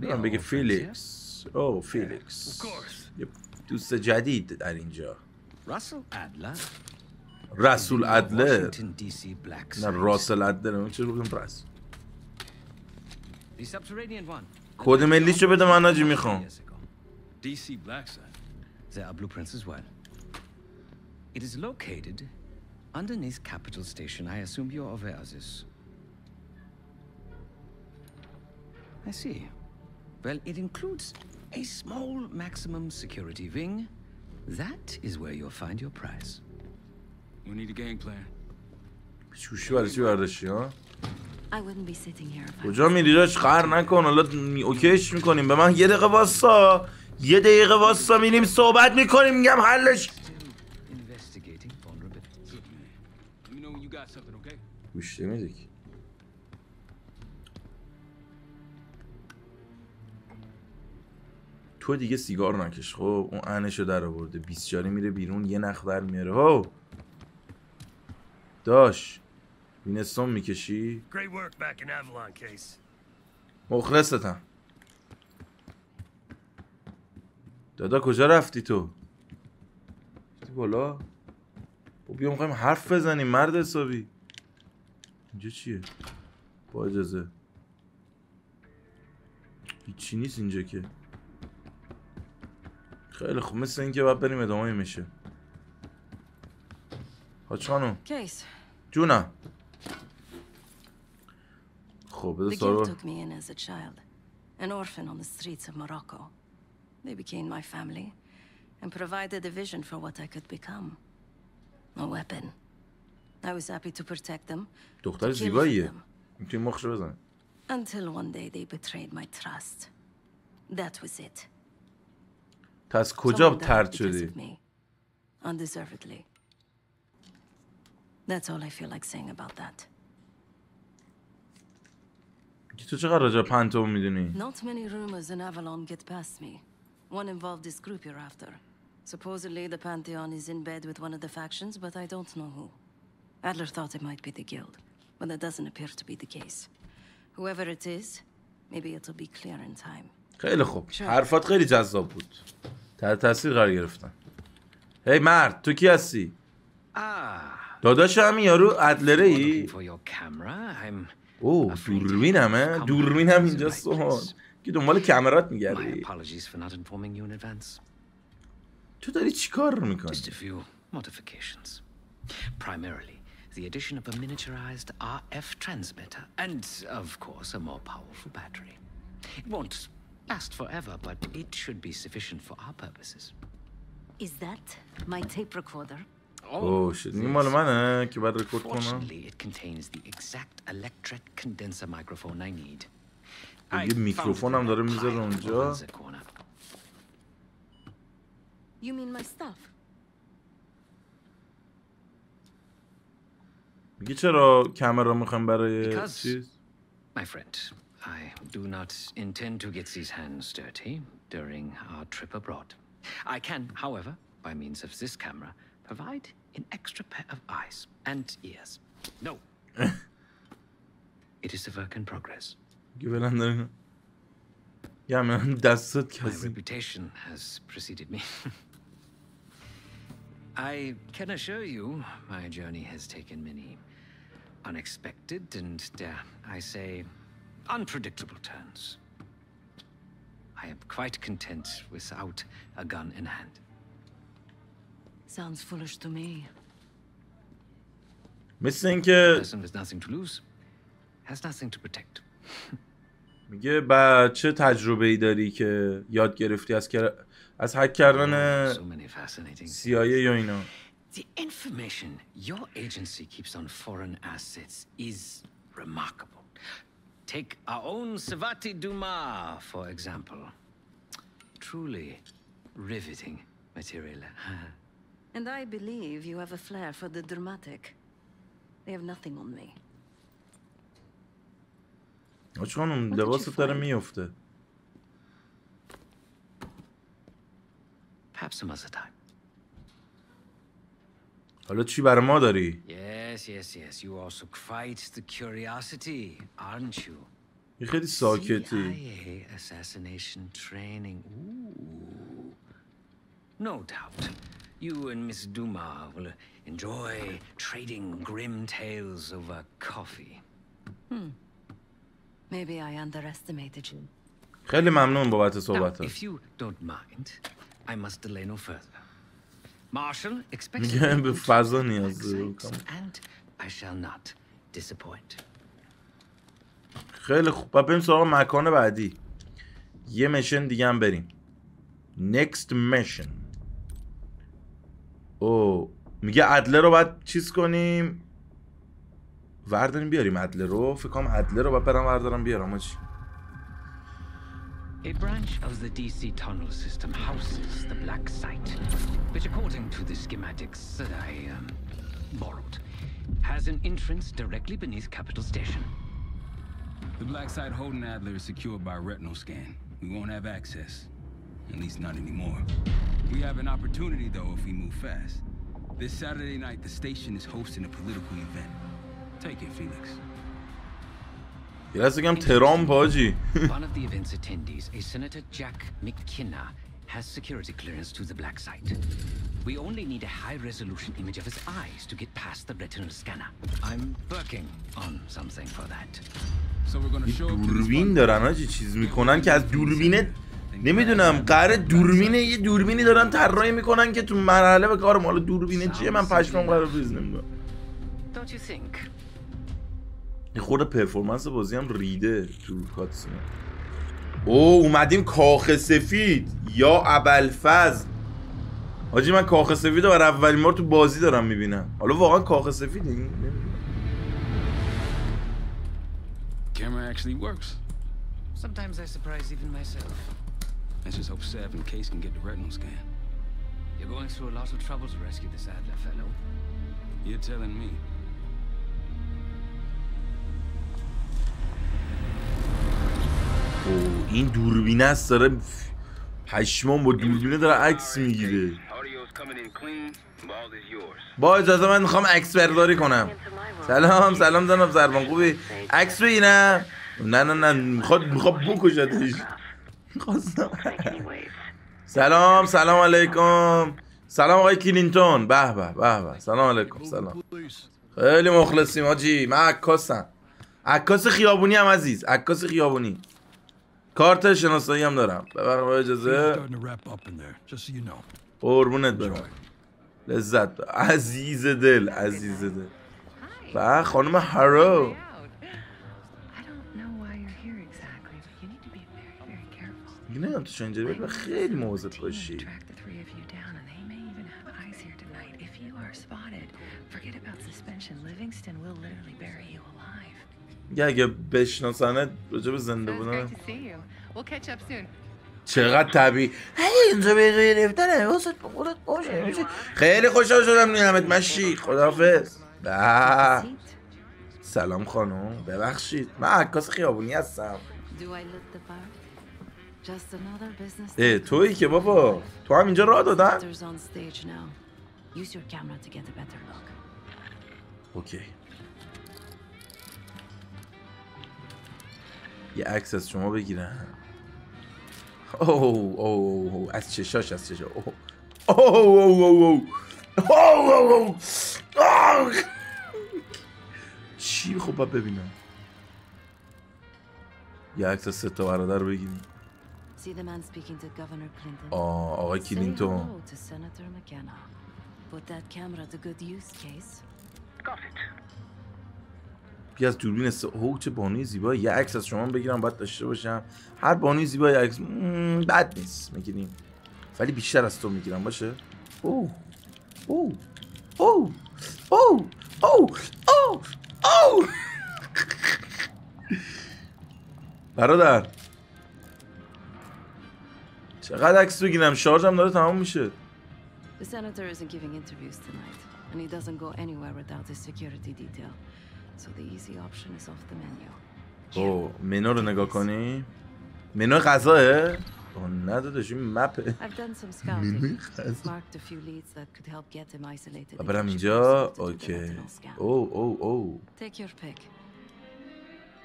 برم بگه فیلیکس او فیلیکس دوست جدید در اینجا رسول ادلر نه راسل ادلر من چرا بودم رسول کد ملیشو بده من آجی میخوام There are blueprints as well. It is located underneath Capitol Station. I assume you're aware of this. I see. Well, it includes a small maximum security wing. That is where you'll find your prize. We need a game plan. I wouldn't be sitting here if I was. کجا میری داش قهر نکن حالا اوکیش میکنیم به من یه دقیقه واسا یه دقیقه واسا میریم صحبت میکنیم میگم حلش گوش نمیدی تو دیگه سیگار نکش خب اون انشو در آورده 24 میره بیرون یه نخ در میاره هو داش وینستون میکشی مخلصتم دادا کجا رفتی تو؟ بالا بیا میخوایم حرف بزنیم مرد حسابی اینجا چیه؟ با اجازه هیچی نیست اینجا که خیلی خوب مثل اینکه باید بریم ادامه میشه حاج خانم جونم خب بده سارو They became my family and provided a vision for what I could become. A weapon. I was happy to protect them. To kill them. Until one day they betrayed my trust. That was it. Someone died because of me. Undeservedly. That's all I feel like saying about that. Not many rumors in Avalon get past me. One involved this group you're after. Supposedly the Pantheon is in bed with one of the factions, but I don't know who. Adler thought it might be the guild, but that doesn't appear to be the case. Whoever it is, maybe it'll be clear in time. خیلی خوب. حرفات خیلی جذاب بود. تحت تاثیر قرار گرفتم. هی مرد تو کی هستی؟ داداش همین یارو ادلره ای؟ اوه دوربینمه دوربینم اینجاست سوهان که دنبال کامرات میگردی تو داری چی کار رو میکنی؟ Oh shit, این مال منه که باید رکورد کنم یه میکروفون هم داره میذاره اونجا میگه چرا کامرا میخوایم برای چیز؟ Provide an extra pair of eyes and ears. No. It is a work in progress. Güvenenlerin. Yeah, man, that's it. My reputation has preceded me. I can assure you, my journey has taken many unexpected and, dare I say, unpredictable turns. I am quite content without a gun in hand. Sounds foolish to me. A person with nothing to lose has nothing to protect. میگه با چه تجربه‌ای داری که یاد گرفتی از هک کردن CIA یا اینا؟ The information your agency keeps on foreign assets is remarkable. Take our own Savati Duma, for example. Truly riveting material. And I believe you have a flair for the dramatic. They have nothing on me. Açhanım, devası tarımı yofte. Perhaps some other time. Hala çi berma dari. Yes. You also quite the curiosity, aren't you? Yıkedi saketi. CIA assassination training. Ooh. No doubt. You and Miss Duma will enjoy trading grim tales over coffee. Maybe I underestimated you. خیلی ممنون بابت صحبتت. If you don't mind, I must delay no further. Marshall expects and I shall not disappoint. خیلی خوب. بریم سراغ مکان بعدی. یه میشن دیگه هم بریم. Next mission. او میگه ادلر رو باید چیز کنیم. ورداریم بیاریم ادلر رو. فکر کنم ادلر رو باید برام وردارم بیارم. آجی. A branch of the DC tunnel system houses the Black Site, which according to the schematics that I borrowed, has an entrance directly beneath Capitol Station. The Black Site holding Adler is secured by a retinal scan. We won't have access, at least not anymore. We have an opportunity though if we move fast. This Saturday night the station is hosting a political event. Take it, Felix. One of the event's attendees, a Senator Jack McKenna, has security clearance to the Black Site. We only need a high-resolution image of his eyes to get past the retinal scanner. I'm working on something for that. So we're going to show دوربین دارن آجی چیز میکنن که از دوربینه نمیدونم قره دوربینه یه دوربینی دارن طراحی میکنن که تو مرحله به کارم حالا دوربینه چیه من پشمام قرار ریز نمیدونم. Don't you think? خود پرفورمنس بازی هم ریده تو کاتسین. اوه اومدیم کاخ سفید یا ابوالفضل. حاجی من کاخ سفید رو برای اولین بار تو بازی دارم میبینم. حالا واقعا کاخ سفید این Camera actually works. Sometimes I surprise even myself. Let's just hope Sav and Case can get the retinal scan. You're going through a lot of trouble to rescue this Adler fellow. You're telling me. اوه این دوربینه است داره پشمان با دوربینه داره عکس میگیره با اجازه من میخوام عکس برداری کنم سلام سلام جناب زربان خوبی عکس بگیرم نه میخواد بکشتش میخواستم سلام سلام علیکم سلام آقای کلینتون به به به به سلام علیکم سلام خیلی مخلصیم حاجی من عکاسم عکاس خیابونی هم عزیز عکاس خیابونی کارت شناسایی هم دارم ببرم اجازه قربونت برم لذت عزیز دل عزیز دل و خانم هارو نمیدونم تو چون اینجا بید و خیلی مواظب باشی یا اگه بشناسنت راجب زنده بودن چقدر طبیعی اینجا به گرفتنه واسه خودت باشه خیلی خوشحال شدم نیامت مشی خداحافظ سلام خانم ببخشید من عکاس خیابونی هستم تویی که بابا تو هم اینجا راه دادن اوکی یه عکس از شما بگیرن. اوه اوه از چشاش از چشاش. اوه اوه اوه اوه اوه چی خب باید ببینم یه عکس از سه تا برادر رو بگیریم. آه آقای کلینتون. بیا از دوربین اوه چه بانوی زیبایی. یه عکس از شما بگیرم باید داشته باشم. هر بانوی زیبایی عکس بد نیست میگیریم ولی بیشتر از تو میگیرم باشه. اوه اوه اوه اوه اوه اوه اوه برادر چقدر عکس بگیرم شارژم داره تمام میشه. The senator isn't giving interviews tonight, and he doesn't go anywhere without his security detail. So the easy option is off the menu. Oh, منو رو نگاه کنی. منو غذاه؟ آه نداداش این مپ. منو غذا. برم اینجا. اوکی. او او او.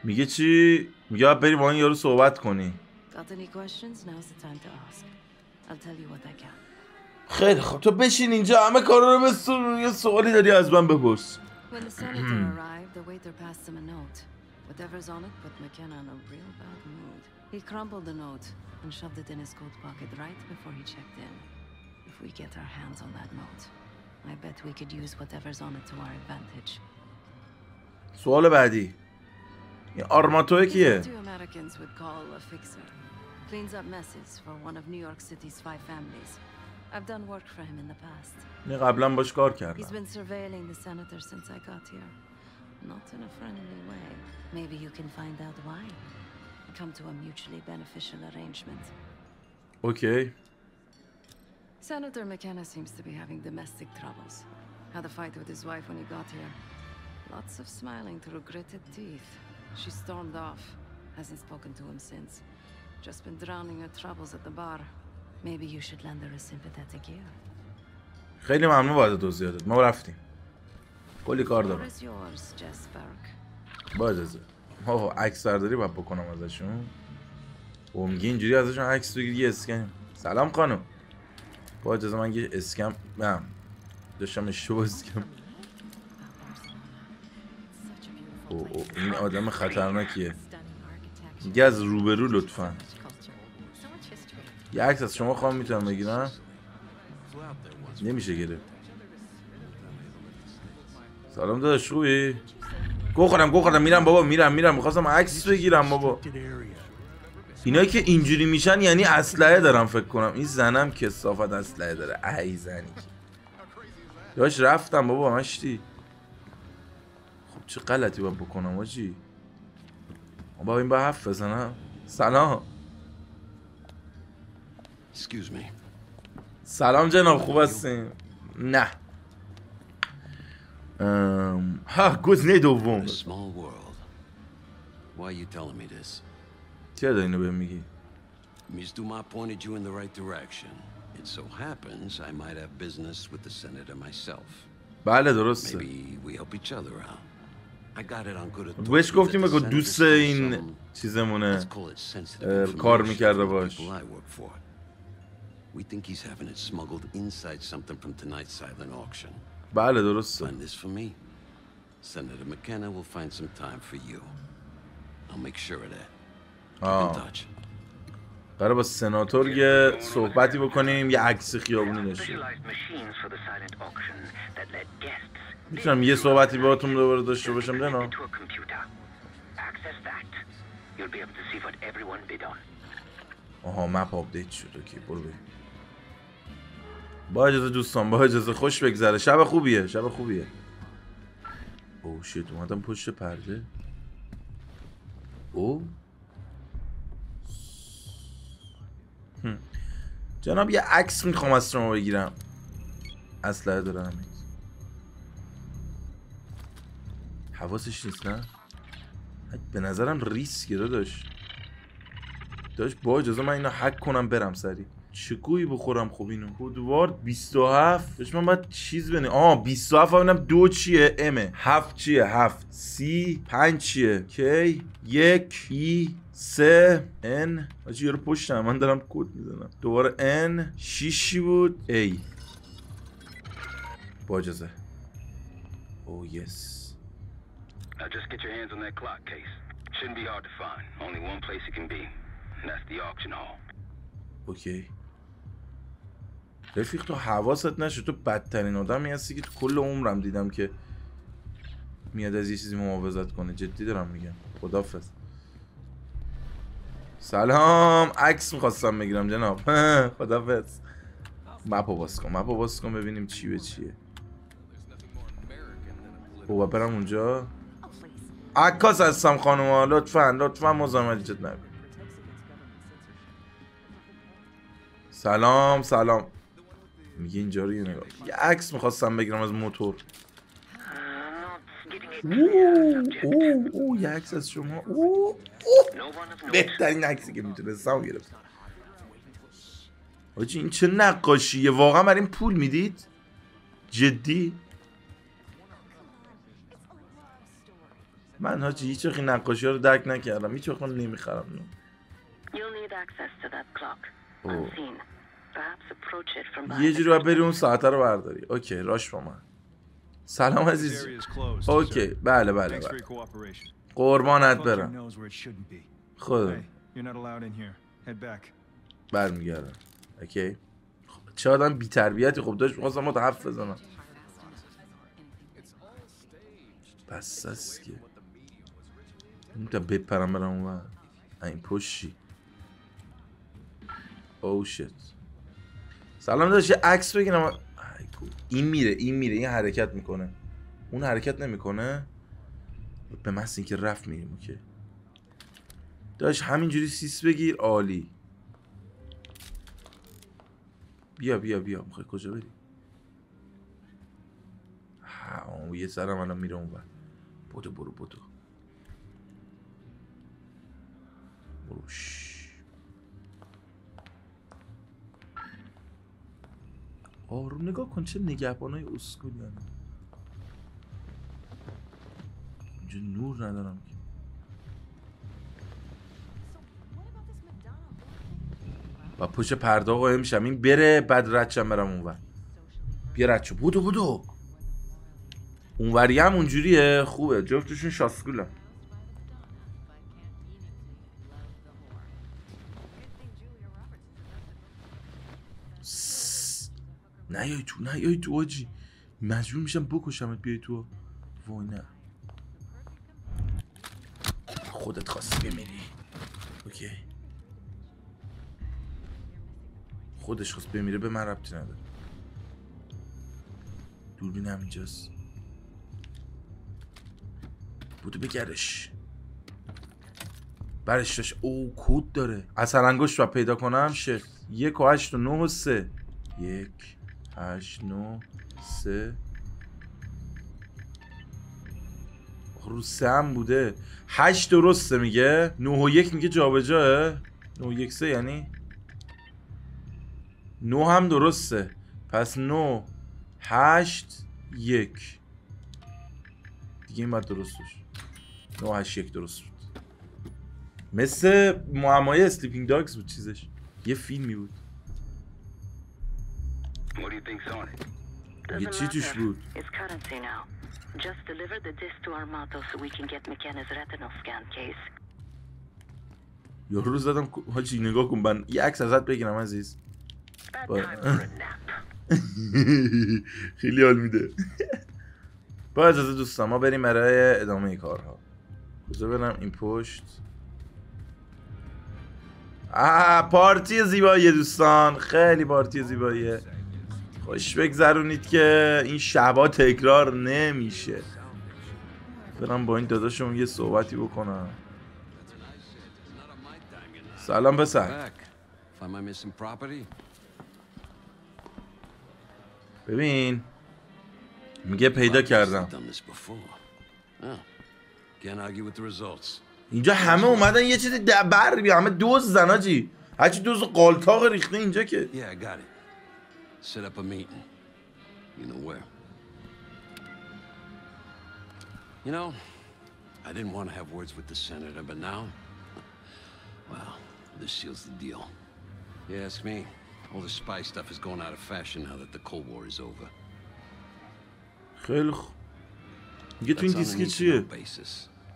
میگه چی؟ میگه بری با این یارو صحبت کنی. خیلی خب تو بشین اینجا همه کارا رو بسون. یه سوالی داری از من بپرس. سوال بعدی این آرماتوه کیه؟ I've done work for him in the past. قبلا باش کار کردم. He's been surveilling the senator since I got here. Not in a friendly way. Maybe you can find out why. Come to a mutually beneficial arrangement. Okay. Senator McKenna seems to be having domestic troubles. Had a fight with his wife when he got here. Lots of smiling through gritted teeth. She stormed off. Hasn't spoken to him since. Just been drowning her troubles at the bar. Maybe you should lend her a sympathetic ear. خیلی ممنون بابت توضیحاتت. ما رفتیم. کلی کار دارم. با اجازه. اوه عکس برداری باید بکنم ازشون. میگه اینجوری ازشون عکس بگیری اسکن. سلام خانم. با اجازه من یه اسکم بم. داشتم اشتباه اسکم. اوه این آدم خطرناکیه. میگه از روبرو لطفاً. یه عکس از شما خواهم میتونم بگیرم؟ نمیشه گرفت. سلام داداش خوبی؟ گو خوردم میرم بابا میرم میخواستم عکس بگیرم بابا. اینایی که اینجوری میشن یعنی اسلحه دارم فکر کنم. این زنم کثافت اسلحه داره. ای زنی داش رفتم بابا مشتی. خب چه غلطی باید بکنم آجی؟ بابا این با حرف بزنم. سلام. سلام جناب خوب هستین؟ نه ها گزینه دوم چرا اینو بهم میگی؟ Miss Duma pointed you in the right direction. It so happens I might have business with the senator myself. بله درسته. Maybe we help each other out. I got it on good authority. بهش گفتیم که دوست این چیزمونه کار میکرده باش. We think he's having it smuggled inside something from tonight's silent auction. بله درسته. Find this for me. Senator McKenna will find some time for you. I'll make sure of that. Keep in touch. قراره با سناتور یه صحبتی بکنیم یه عکس خیابونی نشه. میتونم یه صحبتی باهاتون دوباره داشته باشم جناب؟ آها مپ آپدیت شد. اوکی برو بریم. با اجازه دوستان با اجازه خوش بگذره شب خوبیه شب خوبیه. اوه شیت اومدم پشت پرده. او جناب یه عکس میخوام از شما بگیرم. اسلحه دارم حواسش نیست نه؟ به نظرم ریسک داشت. با اجازه من اینو هک کنم برم سری. شکویی بخورم خب اینو کدوارد 27 بهش من باید چیز بنه 27 ببینم دو چیه امه 7 چیه 7 سی 5 چیه کی 1 ای سه ان آجی یارو پشتم من دارم کد میزنم دوباره ان 6 بود ای با اجازه او یس Now just get your hands on that clock, Case. Shouldn't be hard to find. Only one place it can be, and that's the auction hall. Okay. رفیق تو حواست نشد تو بدترین آدمی هستی که تو کل عمرم دیدم که میاد از یه چیزی محافظت کنه جدی دارم میگم خداحافظ سلام عکس میخواستم بگیرم جناب خداحافظ مپو باز کن مپو باز کن ببینیم چی به چیه او برم اونجا عکاس هستم خانوما لطفاً لطفاً مزاحمت نکن سلام سلام میگه اینجا رو یه نگاه یه عکس میخواستم بگیرم از موتور یه عکس از شما بهترین عکسی که میتونستم گرفتم حاجی این چه نقاشیه واقعا برای این پول میدید جدی من هاچی هیچ وقت نقاشی ها رو درک نکردم هیچ وقت نمیخرم یه جوری باید بری اون ساعت رو برداری اوکی راش با من سلام عزیز اوکی بله بله بله قربانت برم خودم برمیگردم اوکی چه آدم بی تربیتی خب داشت میخواستم ما حرف بزنم بس هست که نمیتونم بپرم برم اونور این پشتی او شت سلام داشت یه عکس بگیرم این میره این میره این حرکت میکنه اون حرکت نمیکنه به محض اینکه رفت میریم اوکی داشت همینجوری سیس بگیر عالی بیا بیا بیا میخوای کجا بریم آه یه سرم الان میره اونور بودو برو بودو بروش آروم نگاه کن چه نگهبانای اسکولی هم اینجا نور ندارم که و پشت پرده آقا میشم این بره بعد ردشم برم اونور بیا ردشو بودو بودو اونوری هم اونجوریه خوبه جفتشون شاسکوله نیای تو نیای تو آجی مجبور میشم بکشمت بیای تو وای نه خودت خواستی بمیری اوکی خودش خواست بمیره به من ربطی نداره دوربینم اینجاست بودو بگرش برش داشت او کود داره اثر انگشت رو پیدا کنم شد 1 و 8 و 9 و 3 1 8 9 3 رو 3 هم بوده 8 درسته میگه 9 و 1 میگه جا به جاه 9 و 1 3 یعنی 9 هم درسته پس 9 8 1 دیگه این باید درست باشه 9 8 1 درست بود مثل معمای اسلیپینگ داگز بود چیزش یه فیلمی بود یه چی توش بود یه روز دادم حاجی نگاه کن من یه عکس ازت بگیرم عزیز خیلی حال میده با اجازه دوستان ما بریم برای ادامه کارها کجا برم این پشت پارتی زیباییه دوستان خیلی پارتی زیباییه خوش بگذرونید که این شبا تکرار نمیشه برم با این داداشم یه صحبتی بکنم سلام پسر ببین میگه پیدا کردم اینجا همه اومدن یه چیزی بر بیا همه دوز زناجی هرچی دوز قالتاق ریخته اینجا که. Yeah, I got it. Set up a meeting. You know where? You know, I didn't want to have words with the senator, but now, well, this seals the deal. You ask me, all the spy stuff is going out of fashion now that the Cold War is over. خیلی خوب. میگه تو این دیسکی چیه؟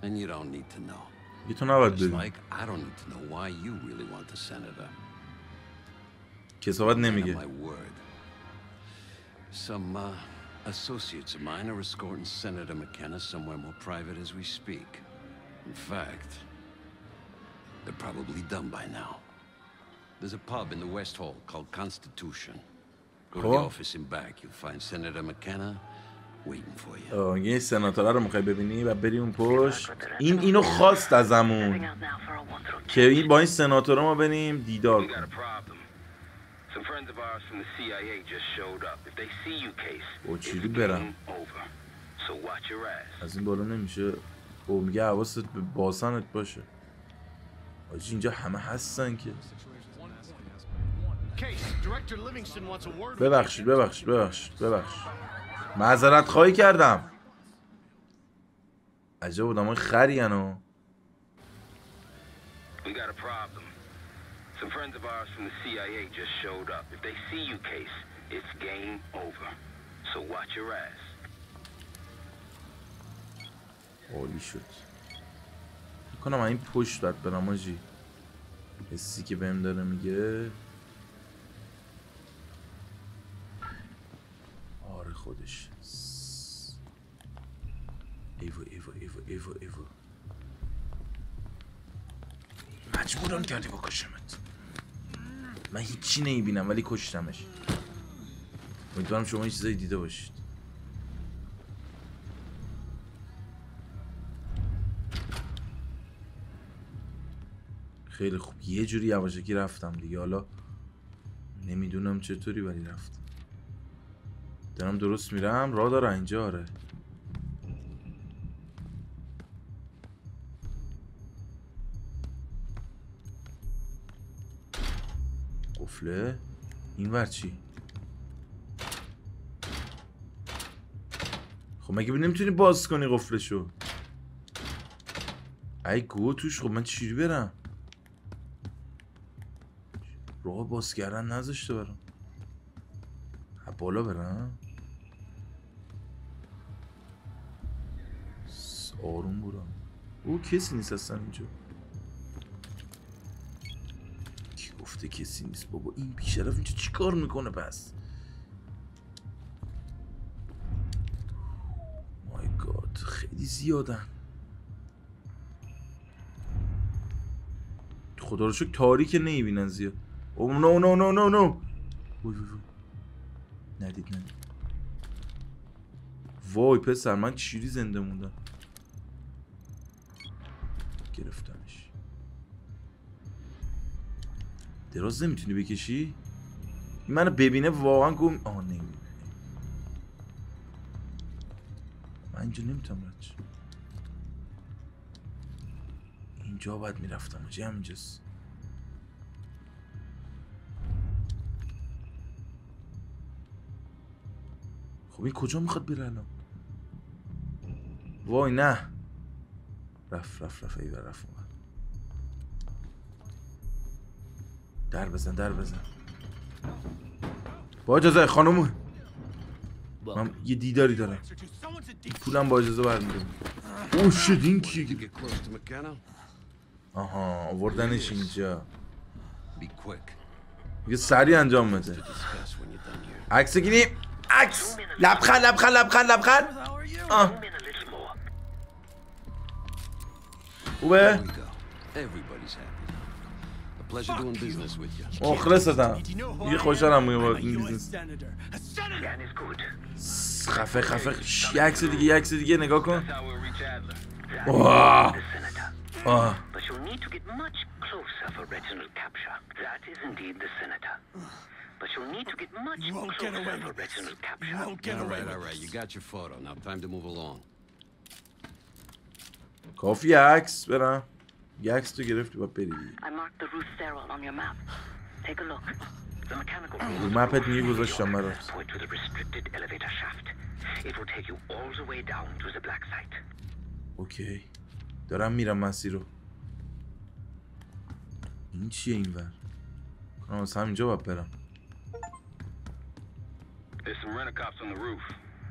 And you don't need to know. You don't know. Just like I don't need to know why you really want the senator. Kesavat nemiye. My word. Some associates of mine are escorting Senator McKenna somewhere more private as we speak. In fact, they're probably done by now. There's a pub in the West Hall called Constitution. Go to the office and back. You'll find Senator McKenna. یه سناتوره رو میخوای ببینی و بری اون پشت. این اینو خواست ازمون که این با این سناتوره ما بریم دیدار کنیم. او چیلی برم از این بالا نمیشه. او میگه حواست به باسنت باشه. آجی اینجا همه هستن که. ببخشید ببخشید ببخشید ببخشید معذرت خواهی کردم. عجب بودم های خری هنو. عالی شد. میکنم این پشت باید برم آجی. حسی که بهم داره میگه خودش ایوه ایوه ایوه ایوه ایوه مجبورم کردی با کشمت. من هیچی نمیبینم ولی کشتمش. امیدوارم شما هیچ چیزایی دیده باشید. خیلی خوب یه جوری یواشکی رفتم دیگه. حالا نمیدونم چطوری ولی رفتم. دارم درست میرم. راه داره اینجا. آره قفله این ور چی؟ خب مگه نمیتونی باز کنی قفله شو؟ ای گوه توش. خب من چی برم؟ راه باز کردن نذاشته برم. بالا برم. آروم برم. او کسی نیست اصلا اینجا. کی گفته کسی نیست بابا؟ این بیشرف اینجا چی کار میکنه پس؟ مای گاد خیلی زیادن. خدا رو شکر تاریک نمیبینن زیاد. او نو نو نو نو نو. ندید ندید. وای پسر من چیری زنده موندم. گرفتمش. دراز نمیتونی بکشی؟ این منو ببینه واقعا گم. آها نمیبینه. من اینجا نمیتونم رد شم. اینجا باید میرفتم. چه همینجاست. خب این کجا میخواد بره الان؟ وای نه. رف رف رف ای و رف اومد. در بزن در بزن. با اجازه خانومون. من یه دیداری دارم. پولم با اجازه برمیدم. اوه شد این کی؟ آها آوردنش اینجا. یه سریع انجام بده. عکس گیریم. عکس لبخند لبخند لبخند لبخند. خوبه؟ مخلصتم. یه خوشحالم میگه با این بیزنس. خفه خفه. یه عکس دیگه یه عکس دیگه نگاه کن. آه آه. But you'll need to get much closer for retinal capture. You won't get away. All right. You got your photo. Now time to move along. Coffee axe, better. Gangster گرفتی با بری. رو مپت میگه گذاشتم مرا. اوکی. دارم میرم مسیر رو. این چیه این ور؟ کنم از همینجا باید برم. There's some renter cops on the roof,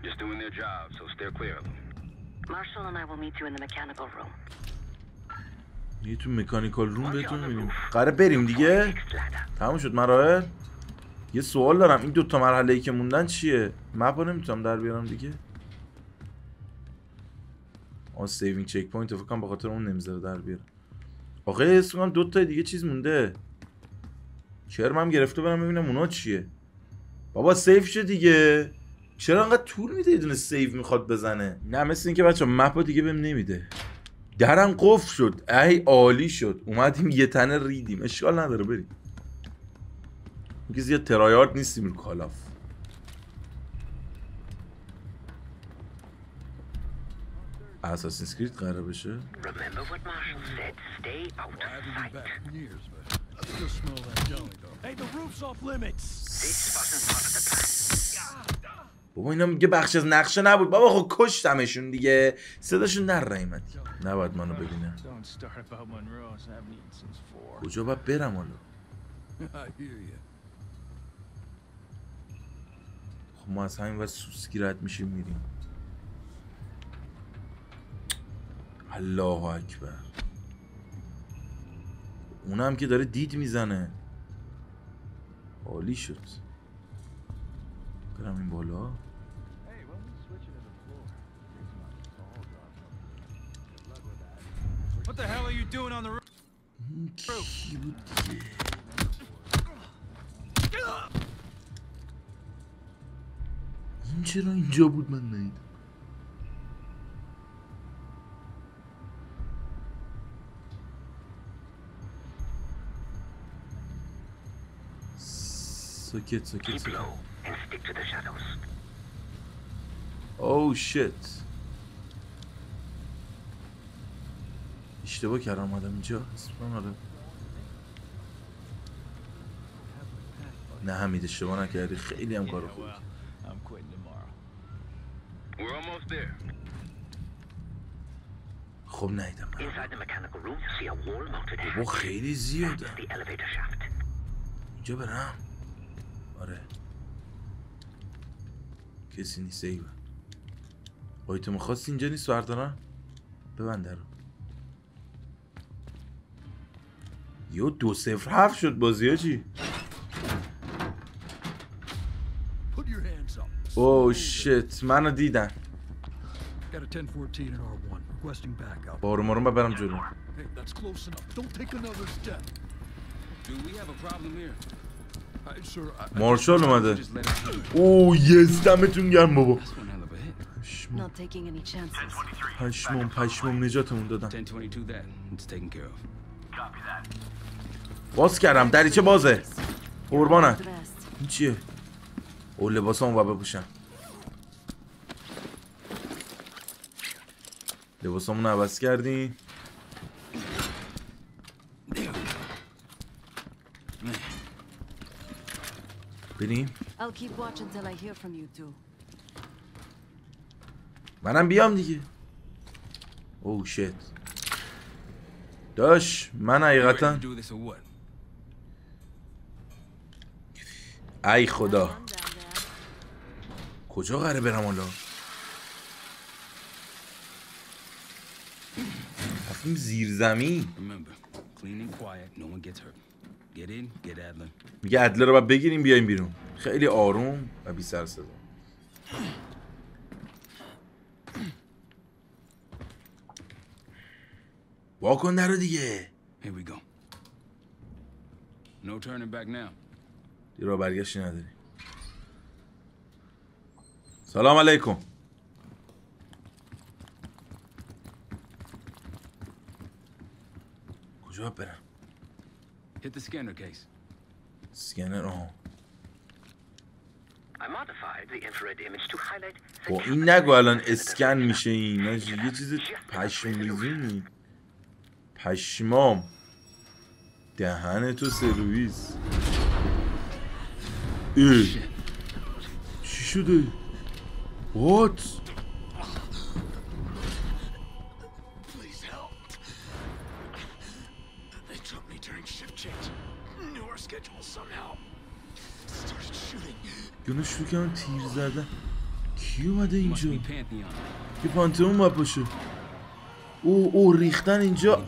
just doing their job, so steer clear of them. Marshall and I will meet you in the mechanical room. یه تو مکانیکال روم بهتون میگیم. قراره بریم دیگه. تموم شد مراحل. یه سوال دارم، این دوتا مرحله ای که موندن چیه؟ مپو نمیتونم در بیارم دیگه. آن سیوینگ چک پوینت فکر کنم به خاطر اون نمیذاره در بیارم. آخه حس می‌کنم دوتا دیگه چیز مونده. چرمم گرفته برم ببینم اونا چیه. بابا سیو شد دیگه. چرا انقدر طول میده یه دونه سیو میخواد بزنه؟ نه مثل اینکه بچه‌ها مپو دیگه بهم نمیده. درم قفل شد. ای عالی شد. اومدیم یه تنه ریدیم. اشکال نداره بریم. میگه زیاد ترایارد نیستیم رو کالاف. اساسینز کرید قراره بشه. بابا اینا میگه بخش از نقشه نبود. بابا خب کشتمشون دیگه. صداشون در رایمد. نباید منو ببینه. کجا باید برم حالا؟ خب ما از همین ور سوسکی رد میشیم میریم. الله اکبر. اونم که داره دید میزنه. عالی شد. برم این بالا. What the hell are you doing on the roof? این چرا اینجا بود من ندیدم. ساکت ساکت ساکت. Oh shit. اشتباه کردم اومدم اینجا. نه حمید اشتباه نکردی، خیلی هم کار خوبی. خب نیدم بابا خیلی زیاده. اینجا برم؟ آره کسی نیست. ایوه آیتم خاصی اینجا نیست و هردارم ببنده رو. یه 2-0-7 شد بازی ها چی؟ اوه شت منو دیدن. بارو مارون ببرم جلو. مارشال اومده. اوه یز دمتون گرم بابا. پشمام نجاتمون دادن. باز کردم دریچه بازه. قربانه. این چیه؟ او لباسامو باید بپوشم. لباسامون عوض کردیم. بریم. منم بیام دیگه. اوه شت. داش من حقیقتا ای خدا کجا قراره برم حالا؟ رفتیم زیر زمین. میگه ادلر رو باید بگیریم بیایم بیرون. خیلی آروم و بی سر صدا. واکن نرو دیگه. دیگه راه برگشتی نداری. سلام علیکم. کجا برم؟ Hit the scanner case. Scanner on. I modified the infrared image to highlight. با این نگو الان اسکن میشه. این یه چیز پشمریزی. پشمام دهن تو سرویز چی شده؟ What? Please help. They took me during shift change. Knew our schedule somehow. Started shooting. گونه شروع کردن تیر زدن. کی اومده اینجا؟ یه پانتئون باید باشه. او ریختن اینجا.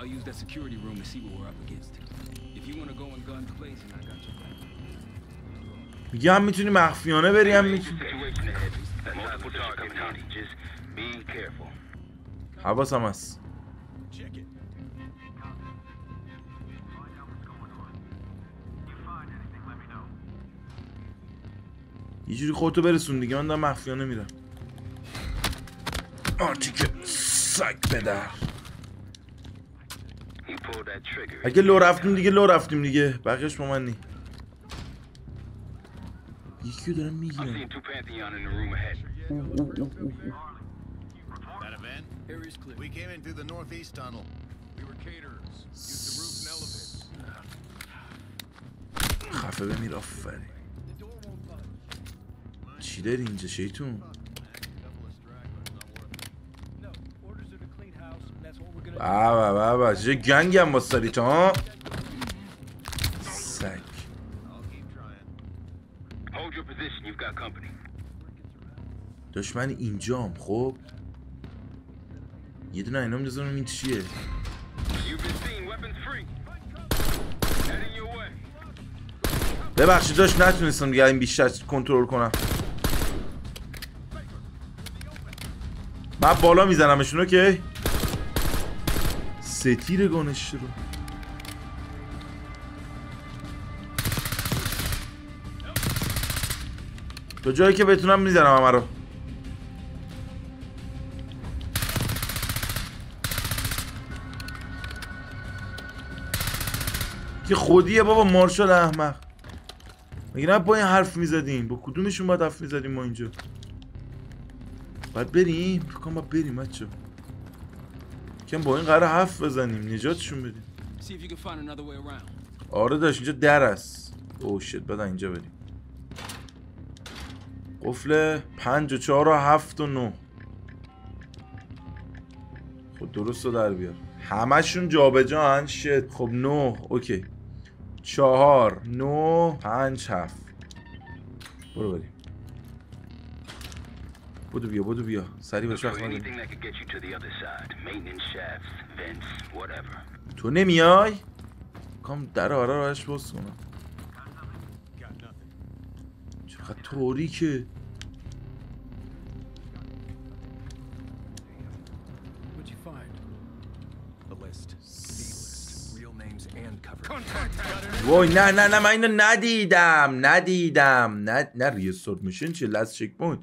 I'll use that security room to see what we're up against. If you want to go and gun place and I got you. میگه هم میتونی مخفیانه بری هم میتونی حواسم هست یه جوری خودتو برسون دیگه من دارم مخفیانه میرم آرچی که سگ بدر اگه لو رفتیم دیگه بقیهش با من نی یکی دارم میگیرم خفه بمیر آفرین چی داری اینجا شیطون؟ بابا بابا چه گنگم باستاری تا ها؟ سک دشمن اینجام خب یه دونه اینا میذارم این چیه ببخشید داشت نتونستم دیگه این بیشتر کنترل کنم من بالا میزنمشون اوکی سه تیر گانش رو تا جایی که بتونم میزنم همه رو که خودیه بابا مارشال احمق مگه نه با این حرف میزدیم با کدومشون باید حرف میزدیم ما اینجا باید بریم فکرم باید بریم بچه کم با این قرار حرف بزنیم نجاتشون بدیم آره داشت اینجا در است اوه شت بعد اینجا بریم قفل 5 و 4 و 7 و 9 خب درست رو در بیار همشون جا به جا هن شت خب 9 اوکی 4 9 5 7 برو بریم بودو بیا سریع باش وقت مانده تو نمیای؟ کام در آره راهش باز کنم چقدر تاریکه وای نه من اینو ندیدم نه ریستارت میشن چه لست چک پوینت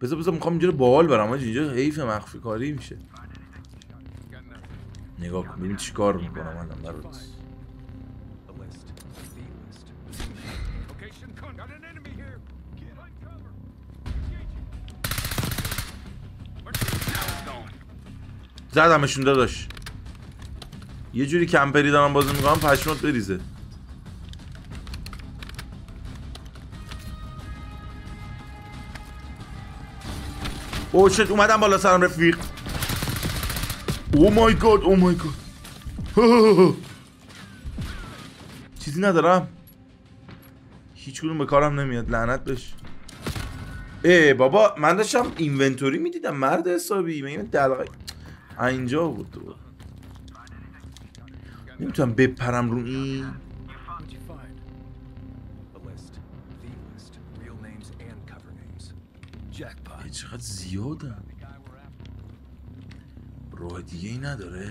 بذار میخوام اینجا رو باحال برم اینجا حیف مخفی کاری میشه نگاه کن ببین چیکار میکنم الان برات زدمشون داداش یه جوری کمپری دارم بازی میکنم پشمات بریزه اوه شت اومدم بالا سرم رفیق او مای گاد چیزی ندارم هیچ کدوم به کارم نمیاد لعنت بش ای بابا من داشتم اینونتوری میدیدم مرد حسابی مگه دلقه اینجا بود نمیتونم بپرم رو این چقدر زیادم راه دیگه ای نداره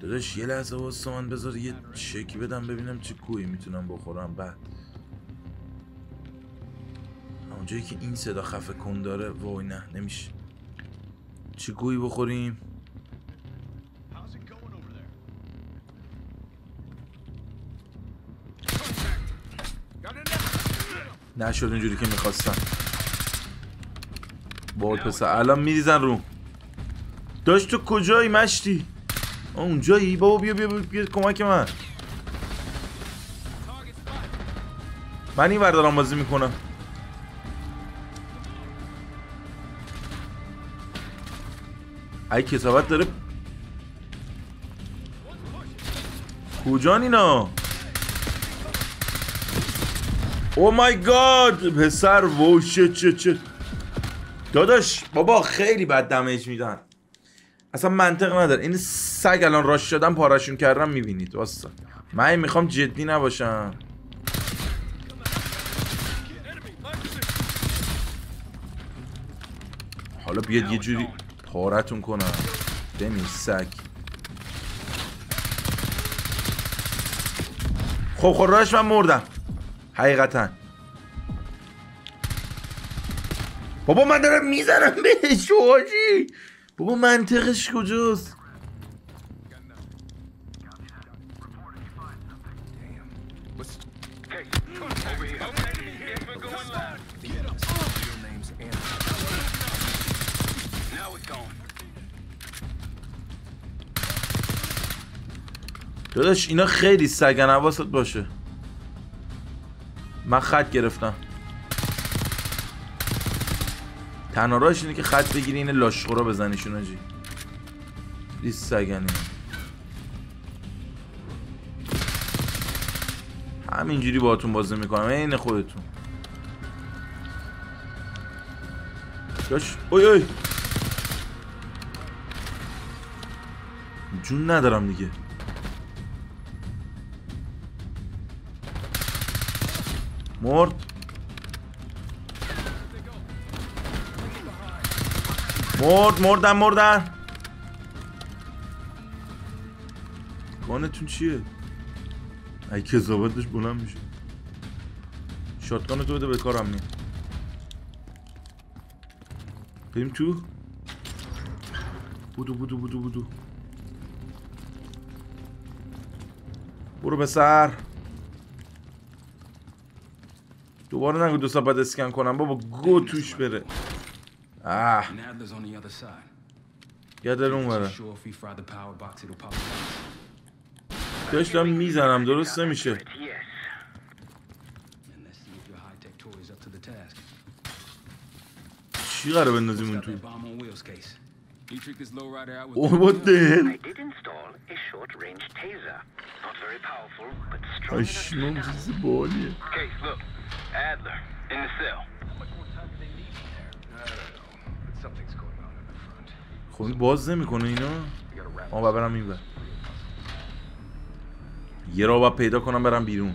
داداش یه لحظه واسه من بذار یه چکی بدم ببینم چه کوهی میتونم بخورم بعد همونجایی که این صدا خفه کن داره وای نه نمیشه چه کوهی بخوریم نشد اینجوری که میخواستم بای پسر الان میریزن رو داشت. تو کجایی مشتی؟ اونجایی بابا بیا بیا بیا, بیا کمک من. من این وردارم بازی میکنم. ای کسابت داره. کجان اینا؟ او مای گاد پسر ووشه چه چه داداش بابا خیلی بد دمیج میدن اصلا منطق نداره. این سگ الان راش شدم پاراشون کردم میبینید واسه من میخوام جدی نباشم. حالا بیاد یه جوری پارتون کنم دمی سگ. خب خوراش من مردم حقیقتا بابا من دارم میزنم بهش حاجی. بابا منطقش کجاست؟ داداش اینا خیلی سگن حواست باشه. من خط گرفتم. تنها راهش اینه که خط بگیری اینه لاشخورا بزنیشون آجی. این سگنه همینجوری باهاتون بازی میکنم عین خودتون. داش اوی اوی جون ندارم دیگه. مرد مرد مردن مردن. گانتون چیه؟ ای کذابت داشت بلند میشه. شاتگان تو بده به کارم نیم. بریم تو بودو بودو بودو بودو. برو به سر دوباره نگو دوستا باید اسکن کنم بابا گو توش بره. آه یاد اون بره داشتم میزنم درست نمیشه. چی قراره بندازیم اون تو؟ اوه what the hell آشنام چیزی بالیه. Adler in the cell. خوبی باز نمیکنه اینا. آه برم این بر. یه راه باید پیدا کنم برم بیرون.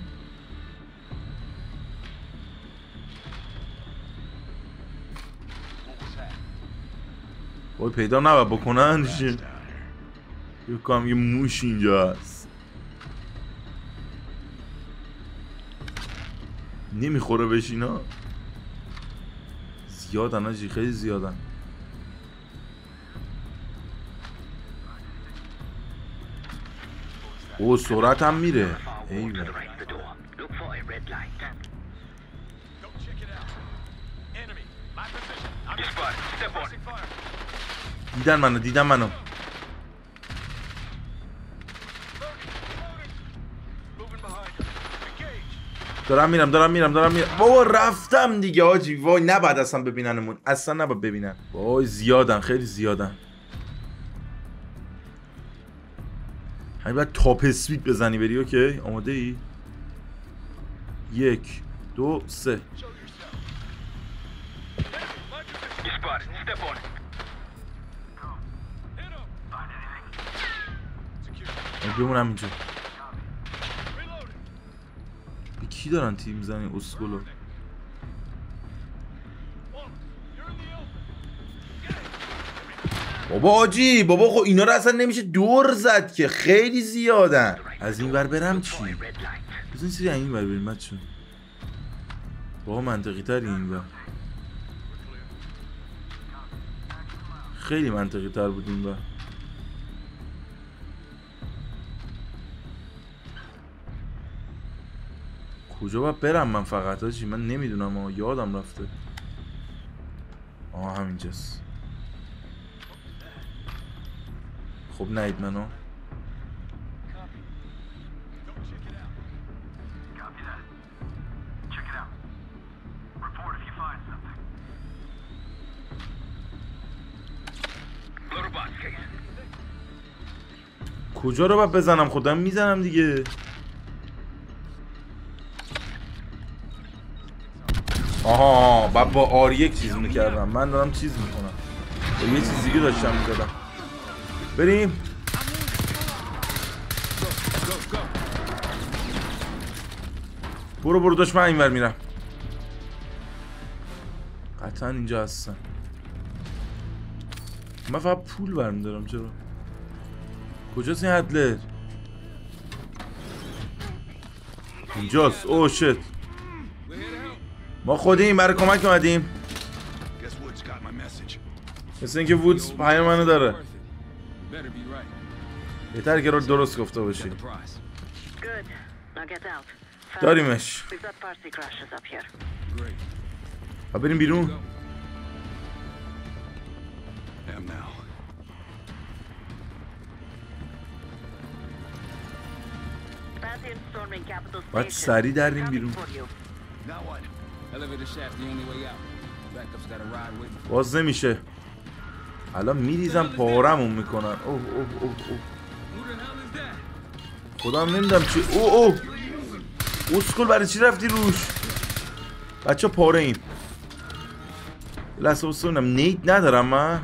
باید پیدا نباید بکنن دیشه. یکم یه موش اینجا هست. نمیخوره بهش اینا زیادن آجی خیلی زیادن. او سرعت هم میره ایوه. دیدن منو دیدن منو. دارم میرم بابا رفتم دیگه آجی. وای نباید اصلا ببیننمون اصلا نباید ببینن. وای زیادن خیلی زیادن. همین باید تاپ اسپید بزنی بری. اوکی آماده ای؟ 1 2 3 بمونم اینجا. کی دارن تیم میزنی اسکولو؟ بابا آجی بابا خب اینا رو اصلا نمیشه دور زد که خیلی زیادن. از این ور برم چی؟ بزن سری این ور بریم بچه‌ها. بابا منطقی تر این ور. خیلی منطقی تر بود این ور. کجا باید برم من فقط آجی؟ من نمیدونم یادم رفته. آها همینجاست. خب نهید منو. کجا رو باید بزنم؟ خودم میزنم دیگه. آها باید با آریک چیز میکردم. من دارم چیز میکنم. با یه چیز دیگه داشتم میزدم. بریم. برو برو دشمن اینور میرم. قطعا اینجا هستن. من فقط پول برمی دارم چرا؟ کجاست این ادلر؟ اینجاست. اوه شت. ما خودیم برای کمک اومدیم. مثل اینکه وودز پیام منو داره. بهتره که رو درست گفته باشی. داریمش. بریم بیرون. باید سریع دردیم بیرون. باز نمیشه. الان میریزم پارمون میکنن. اوه اوه اوه اوه. خودم نمیدم چی. اوه اوه اسکول برای چی رفتی روش؟ بچه ها پاره ایم. لحظه بسیارم نید ندارم من.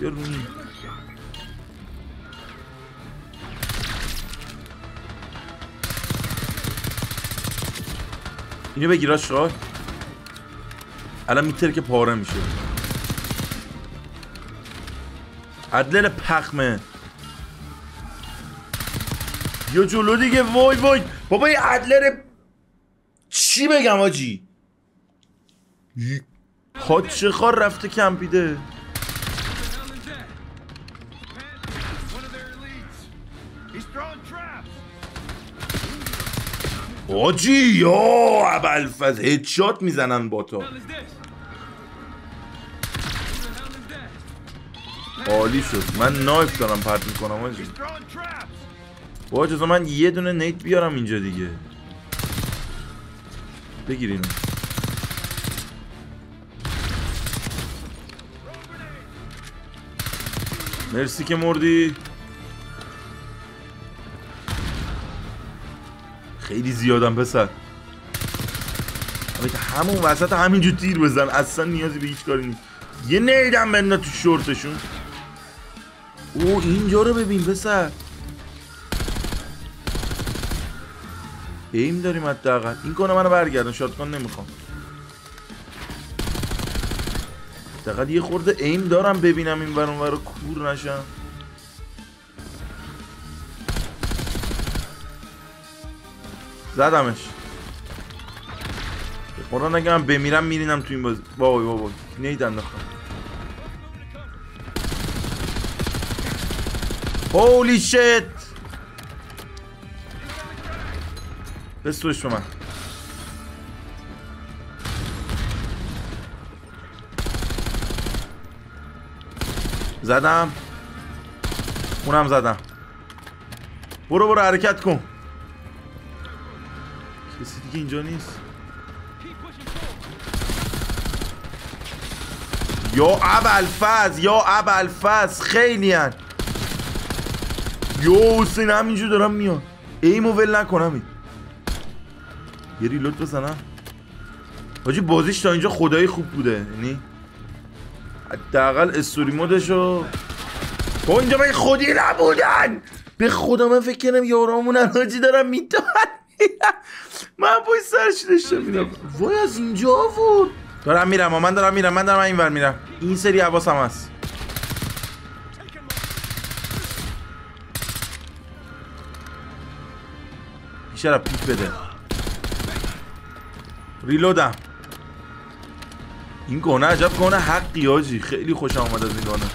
بیارونی اینو بگیر آشقا. الان میتره که پاره میشه. عدلر پخمه. یا جلو دیگه. وای وای بابا این عدلر چی بگم آجی. خاچه خار رفته کمپیده. آجی یا ابوالفضل هدشات میزنن با تو. عالی شد. من نایف دارم پرت میکنم آجی. با اجازه من یه دونه نیت بیارم اینجا دیگه. بگیر اینو. مرسی که مردی. خیلی زیادم پسر. همون وسط همینجور تیر بزن. اصلا نیازی به هیچ کاری نیست. یه نیدم بنده تو شورتشون. او اینجا رو ببین پسر. ایم داریم حداقل. این کنه منو برگردن. شاتگان نمیخوام. حداقل یه خورده ایم دارم ببینم این ور اونور رو کور نشم. زدمش. قرآن اگه من بمیرم میرینم تو این بازی. وای وای وای نید انداختم. هولی شت. بستوش به من. زدم. اونم زدم. برو برو حرکت کن. کسی دیگه اینجا نیست. یا ابوالفضل یا ابوالفضل خیلی هن. یا حسین همینجور دارم میان. ایمو ول نکنم. این یه ریلود بزنم. حاجی بازیش تا اینجا خدایی خوب بوده. یعنی حداقل استوری مودشو با اینجا من خودی نبودن. به خدا من فکر کنم یارامون حاجی دارم میتونن. من پای سرش داشتم میرم. وای از اینجا بود. دارم میرم و من دارم میرم. من دارم اینور میرم. این سری حواسم هست. میشه را پیک بده. ریلودم. این گونه عجب گونه حقیه آجی. خیلی خوشم اومد از این گونه.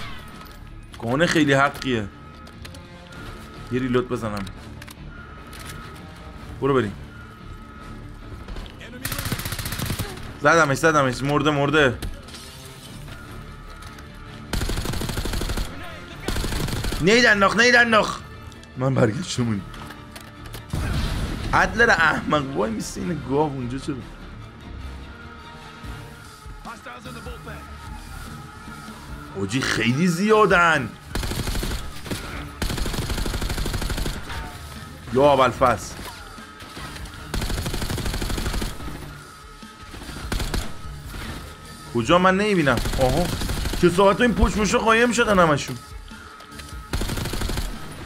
گونه خیلی حقیه. یه ریلود بزنم. برو بریم. زدمش زدمش. مرده مرده. نه ایدن نخ من برگشتمون عدل را احمق وای میسته این گاه اونجا چرا اوجی خیلی زیادن یا اول فصل کجا من نمیبینم آها که ساعت این پشموشا قایم شدن همشون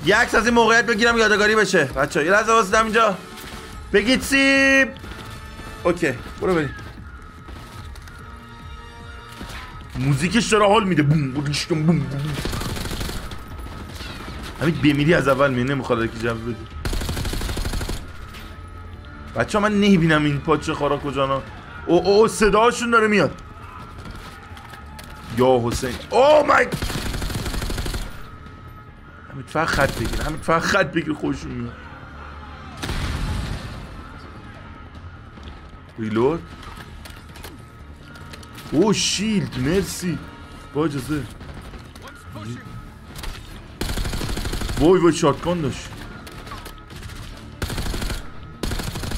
یک از این موقعیت بگیرم یادگاری بشه بچه ها یه لحظه واسدم اینجا بگید سیب اوکی برو بریم موزیکش داره حال میده بوم بوم بوم همین بمیری از اول می نمیخواد که جواب بده بچه ها من نمیبینم این پاچه خارا کجانا او او صداشون داره میاد یا حسین او مای فقط خط بگیر همین فقط خط بگیر خوشون میاد ریلود او شیلد مرسی با اجازه وای وای شاتگان داشت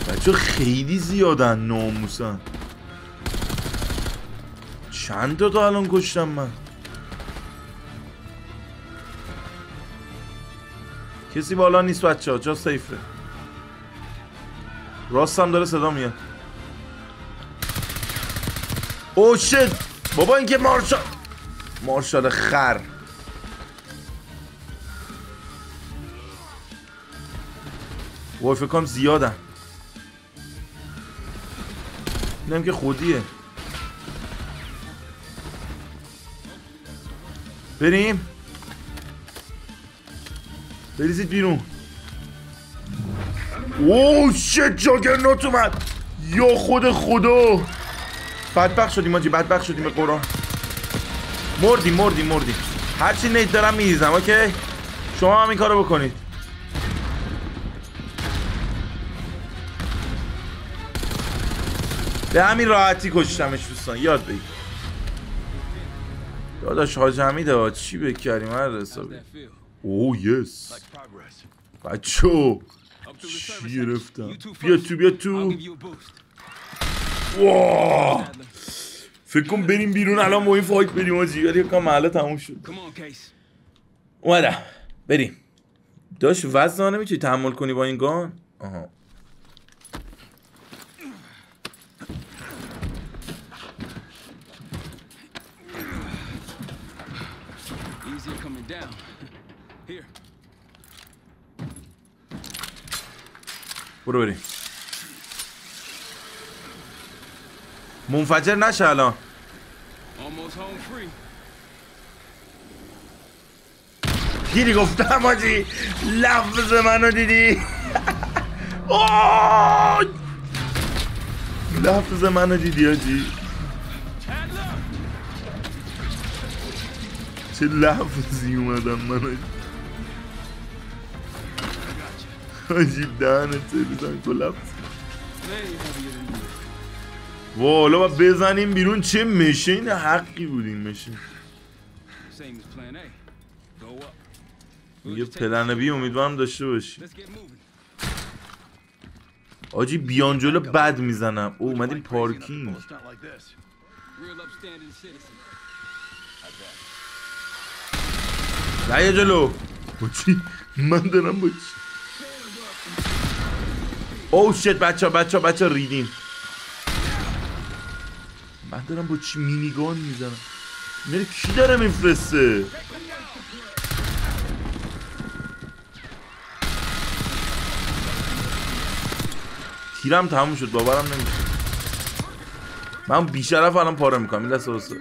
بچه خیلی زیادن ناموسن چند تا الان کشتم من کسی بالا نیست بچه ها جا سیفه راست هم داره صدا میاد اوه شت بابا این که مارشال خر وای فکر کنم زیادن اینم که خودیه بریم بریزید بیرون اوه شت جاگرنات اومد یا خود خدا بدبخت شدیم آجی بدبخت شدیم به قرآن مردیم هرچی نیت دارم میریزم اوکی شما هم این کارو بکنید به همین راحتی کشتمش دوستان یاد بگیر داداش حاج حمیده ها چی بکریم هر حسابی اوه یس بچه چی رفتم بیا تو واو فکر کنم بریم بیرون الان با این فایت بریم آجی یاد یکم محله تموم شد اومدم بریم داشت وزنها نمیتونی تحمل کنی با این گان آها برو بریم منفجر نشه الان گیری گفتم آجی لفظ منو دیدی لفظ منو دیدی آجی چه لفظی اومدم من آجی دهنت بزن کلپس وا حالا باید بزنیم بیرون چه مشین حقی بود این مشین یه پلن بی امیدوارم داشته باشی آجی بیان جلو بد میزنم او اومدیم پارکینگ دعیه جلو آجی من دارم باید اوه شت بچه ریدیم من دارم با چی مینیگان میزنم میره کی دارم این فرسته تیرم تموم شد باورم نمیشه من بیشرف الان پاره میکنم این دست باسته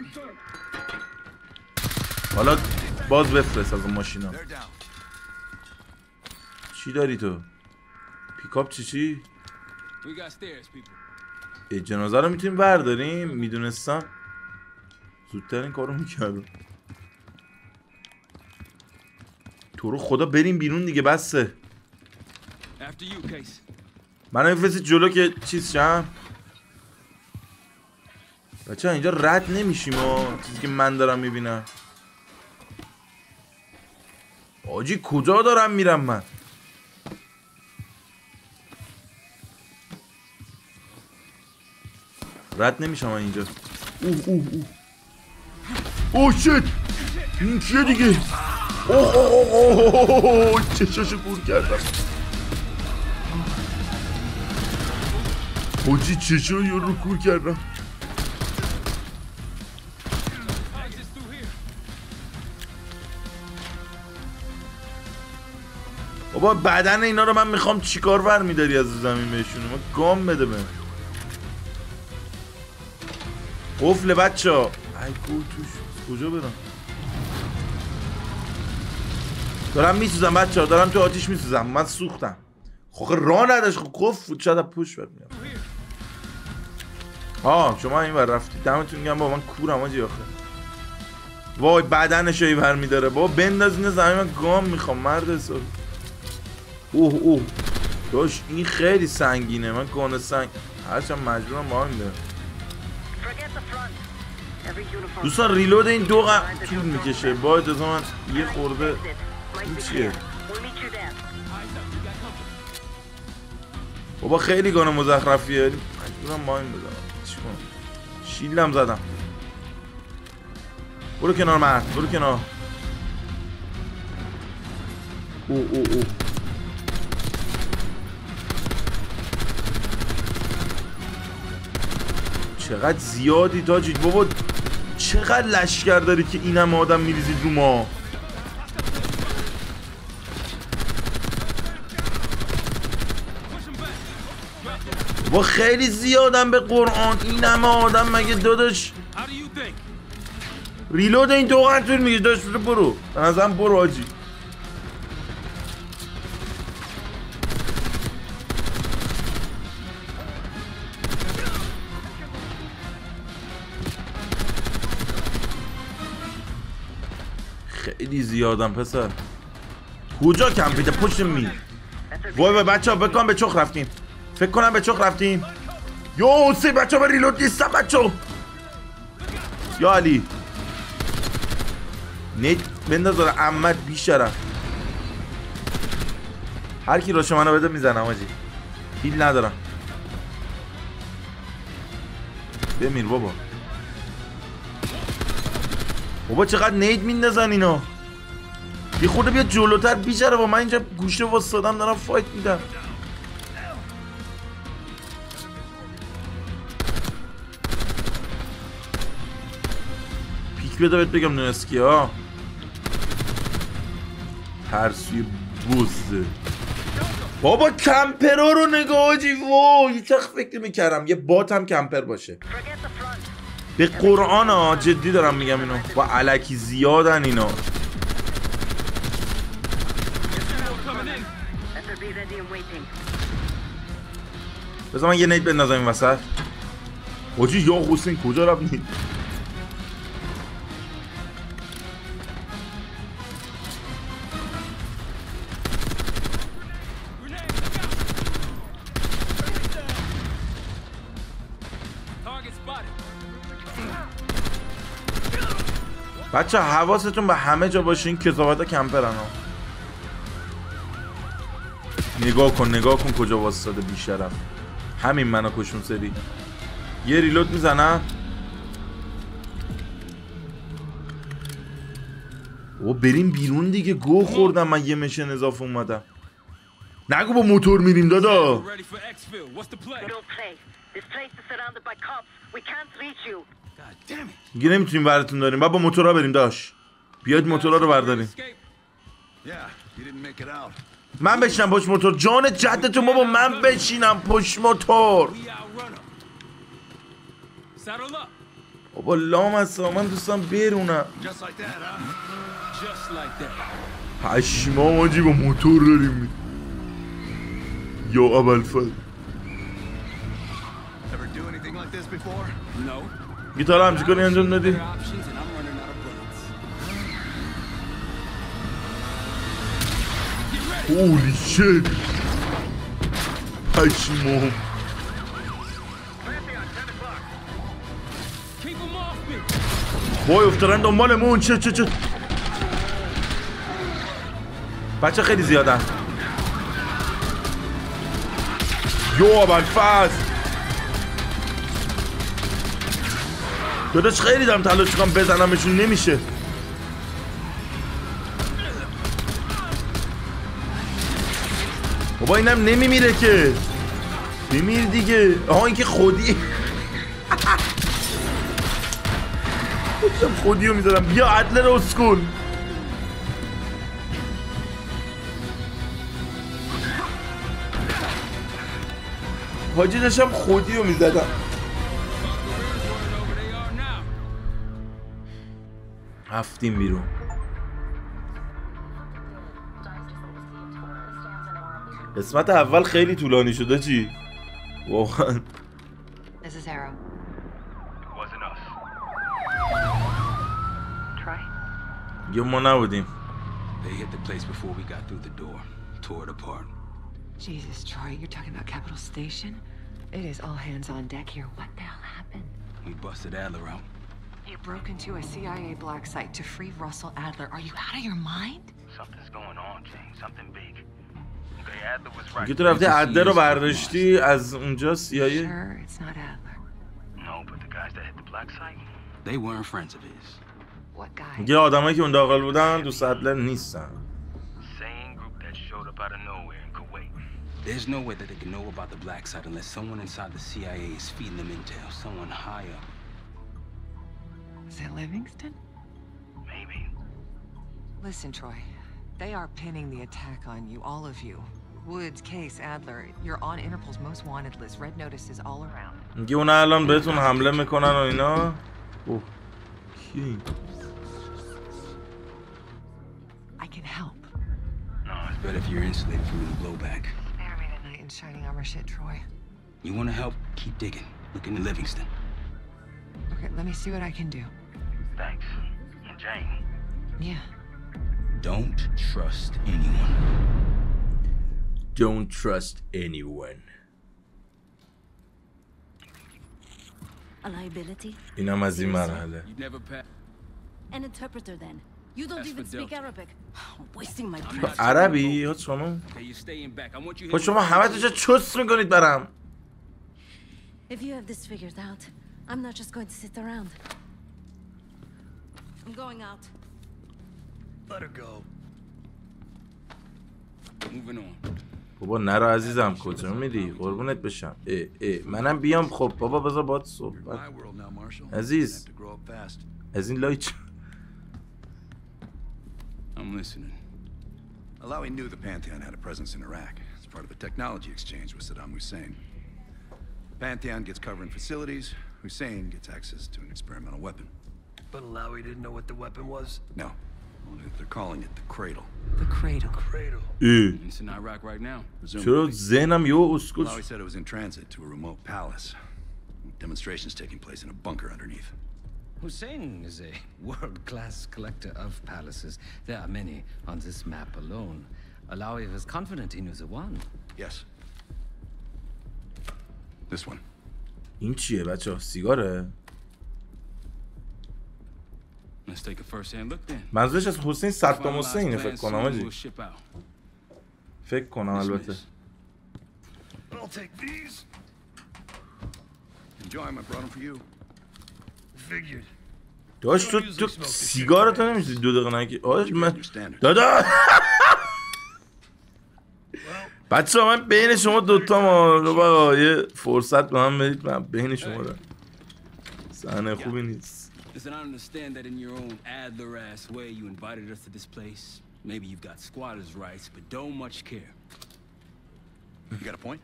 حالا باز بفرست از اون ماشینا چی داری تو؟ پیکاپ چی؟ جنازه رو میتونیم برداریم میدونستم زودتر این کارو میکردم تو رو خدا بریم بیرون دیگه بسه منو میفرستید جلو که چیز شم بچه اینجا رد نمیشیم چیزی که من دارم میبینم حاجی کجا دارم میرم من رد نمیشم اینجا اوه اوه اوه اوه شت این چیه دیگه اوه اوه اوه اوه چشاشو کور کردم حاجی چشاشو یارو کور کردم بابا بدن اینا رو من میخوام چیکار برمیداری از زمین بهشون ما گام بده به قفل بچه ها ای توش کجا برم دارم میسوزم بچه ها دارم تو آتیش میسوزم من سوختم خب راه نداشت خب قفل شاید پشت برمیدم آه شما اینور رفتی دمتون گم بابا من کورم آجی آخه وای بدنش ای برمیداره بابا بنداز اینه زمین من گام میخوام مرد حسابی اوه اوه داش این خیلی سنگینه من گانه سنگ هرچند مجبورم با هم میدارم دوستان ریلود این دو طول میکشه با اجازه من یه خورده این چیه بابا خیلی گانه مزخرفیه مجبورم با هم بزنم چی کنم شیلم زدم برو کنار مرد برو کنار اوه اوه اوه چقدر زیادی تاجی بابا چقدر لشکر داری که این همه آدم میریزید رو ما بابا خیلی زیادم به قرآن این همه آدم مگه داداش ریلود این دو قرطور میگه داشت برو به نظرم برو آجی خیلی زیادم پسر کجا کم پیده پشت می وای وای بچه ها بکنم به چخ رفتیم فکر کنم به چخ رفتیم یو سی بچه ها به ریلود نیستم بچه ها یا علی نید بنداز داره عمد بیشرف هر کی راشه منو بده میزنم آجی هیل ندارم بمیر بابا بابا چقدر نید میندازن اینا یه خورده بیا جلوتر بیچاره با من اینجا گوشه واسادم دارم فایت میدم پیک بده بهت بگم نونسکی ها ترسوی بزده بابا کمپرا رو نگاه آجی وای یه چخ فکر میکردم یه بات هم کمپر باشه به قرآن ها جدی دارم میگم اینو با علکی زیادن اینا بذار من یه نید بندازم این وسط حاجی یا حسین کجا رفت نید بچه حواستون به همه جا باشه این کتابت ها کمپرن ها نگاه کن نگاه کن کجا واسطاده بیشرف همین منو کشون سری یه ریلود میزنم او بریم بیرون دیگه گو خوردم من یه مشن اضافه اومدم نگو با موتور میریم دادا دیگه نمیتونیم براتون داریم بعد با موتورها بریم داش بیاید موتورها رو برداریم من بشینم پشت موتور جان جدتون بابا من بشینم پشت موتور بابا لام از من دوستم برونم پشما ماجی با موتور داریم یا ابوالفضل گیتار همچی کاری انجام ندی هولی شیت پشیمون وای افتادن دنبالمون چه بچه خیلی زیادن. یو من فاز داداش خیلی دارم تلاش کنم بزنمشون نمیشه. بابا اینم نمیمیره که. بمیر دیگه. آها این که خودی. خودی رو میذارم. بیا عدل رو اسکول. حاجی داشتم خودی رو میزدم. رفتیم بیرون. قسمت اول خیلی طولانی شده چی؟ واقعا. This is Harrow. Wasn't us. Try. You more now with him. They hit the place before we got through the door. Tore it apart. Jesus, Troy, you're talking about Capitol Station? It is all hands on deck here. What the hell happened? We busted Adler out. You broke into a CIA black site to free Russell Adler. Are you out of your mind? Something's going on, Jane. Something big. Okay, Adler was right. You took Adler رو برداشتی از اونجا CIA. Sure, it's not Adler. No, but the guys that hit the black site, they weren't friends of his. What guys? یه آدمایی که اون داخل بودن دوست ادلر نیستن. Same group that showed up out of nowhere in Kuwait. There's no way that they can know about the black site unless someone inside the CIA is feeding them intel, someone higher. Is it Livingston? Maybe. Listen, Troy. They are pinning the attack on you, all of you. Woods, Case, Adler, you're on Interpol's most wanted list. Red notices all around. میگه اونا الان بهتون حمله میکنن و اینا. اوه. کی؟ I can help. No, it's better if you're insulated from the blowback. Spare me the night in shining armor shit, Troy. You want to help? Keep digging. Look into Livingston. Okay, let me see what I can do. Thanks. And Jane. Yeah. Don't trust anyone. Don't trust anyone. A liability? You've never passed. An interpreter then. You don't even speak Arabic. I'm wasting my time. Arabi, what's going on? Okay, you're staying back. I want you to. If you have this figured out, I'm not just going to sit around. I'm going out. Let her go. Moving on. بابا نرو عزیزم کجا میری؟ قربونت بشم. منم بیام. خب بابا بذار باهات صحبت. عزیز. از این لایچ. I'm listening. Alawi knew the Pantheon had a presence in Iraq. It's part of the technology exchange with Saddam Hussein. Pantheon gets covering facilities. Hussein gets access to an experimental weapon. But Alawi didn't know what the weapon was? No. They're calling it the Cradle. The Cradle. It's in Iraq right now. Presumably. Alawi said it was in transit to a remote palace. Demonstrations taking place in a bunker underneath. Hussein is a world-class collector of palaces. There are many on this map alone. Alawi was confident he knew the one. Yes. This one. Let's take a first-hand look then. منظورش از حسین صدام حسینه فکر کنم آجی. فکر کنم البته. I'll take these. Enjoy them. I brought them for you. Figured. داداش تو سیگارتو نمیشه دو دقیقه نگی. آج من دادا. بچه‌ها من بین شما دو تا ما یه فرصت به من بدید. من بین شما را. صحنه خوبی نیست. Listen, I understand that in your own Adler-ass way you invited us to this place. Maybe you've got squatters' rights, but don't much care. You got a point?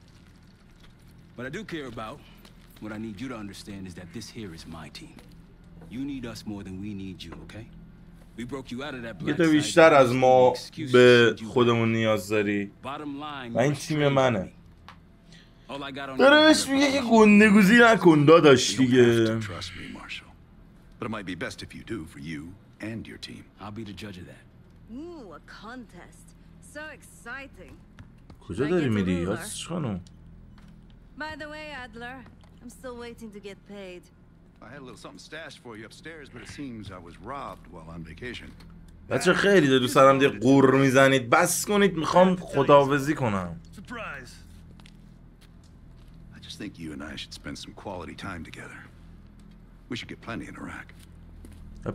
What I do care about, what I need you to understand is that this here is my team. You need us more than we need you, okay? We broke you out of that black side. Bottom line, all I got on you. Trust me, Marshall. But it might be best if you do for you and your team. I'll be the judge of that. Ooh, a contest. So exciting. By the way, Adler, I'm still waiting to get paid. I had a little something stashed for you upstairs, but it seems I was robbed while on vacation. بچه خیلی دو سرم دیگه قور میزنید بس کنید میخوام خداحافظی کنم I just think you and I should spend some quality time together. We should get plenty in Iraq.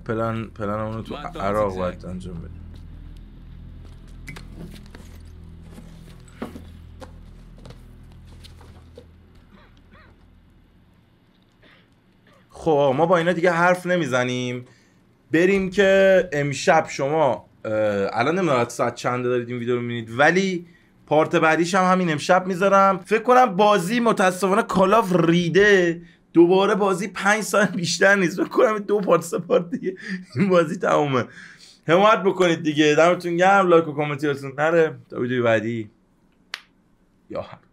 پلن اونو تو عراق باید انجام بدیم خب ما با اینا دیگه حرف نمیزنیم بریم که امشب شما الان نمیدونم ساعت چنده دارید این ویدیو رو میبینید ولی پارت بعدیش هم همین امشب میذارم فکر کنم بازی متاسفانه کال آف ریده دوباره بازی 5 ساعت بیشتر نیست فکر کنم 2 پارت 3 پارت دیگه این بازی تمومه حمایت بکنید دیگه دمتون گرم لایک و کامنت یادتون نره تا ویدیو بعدی یا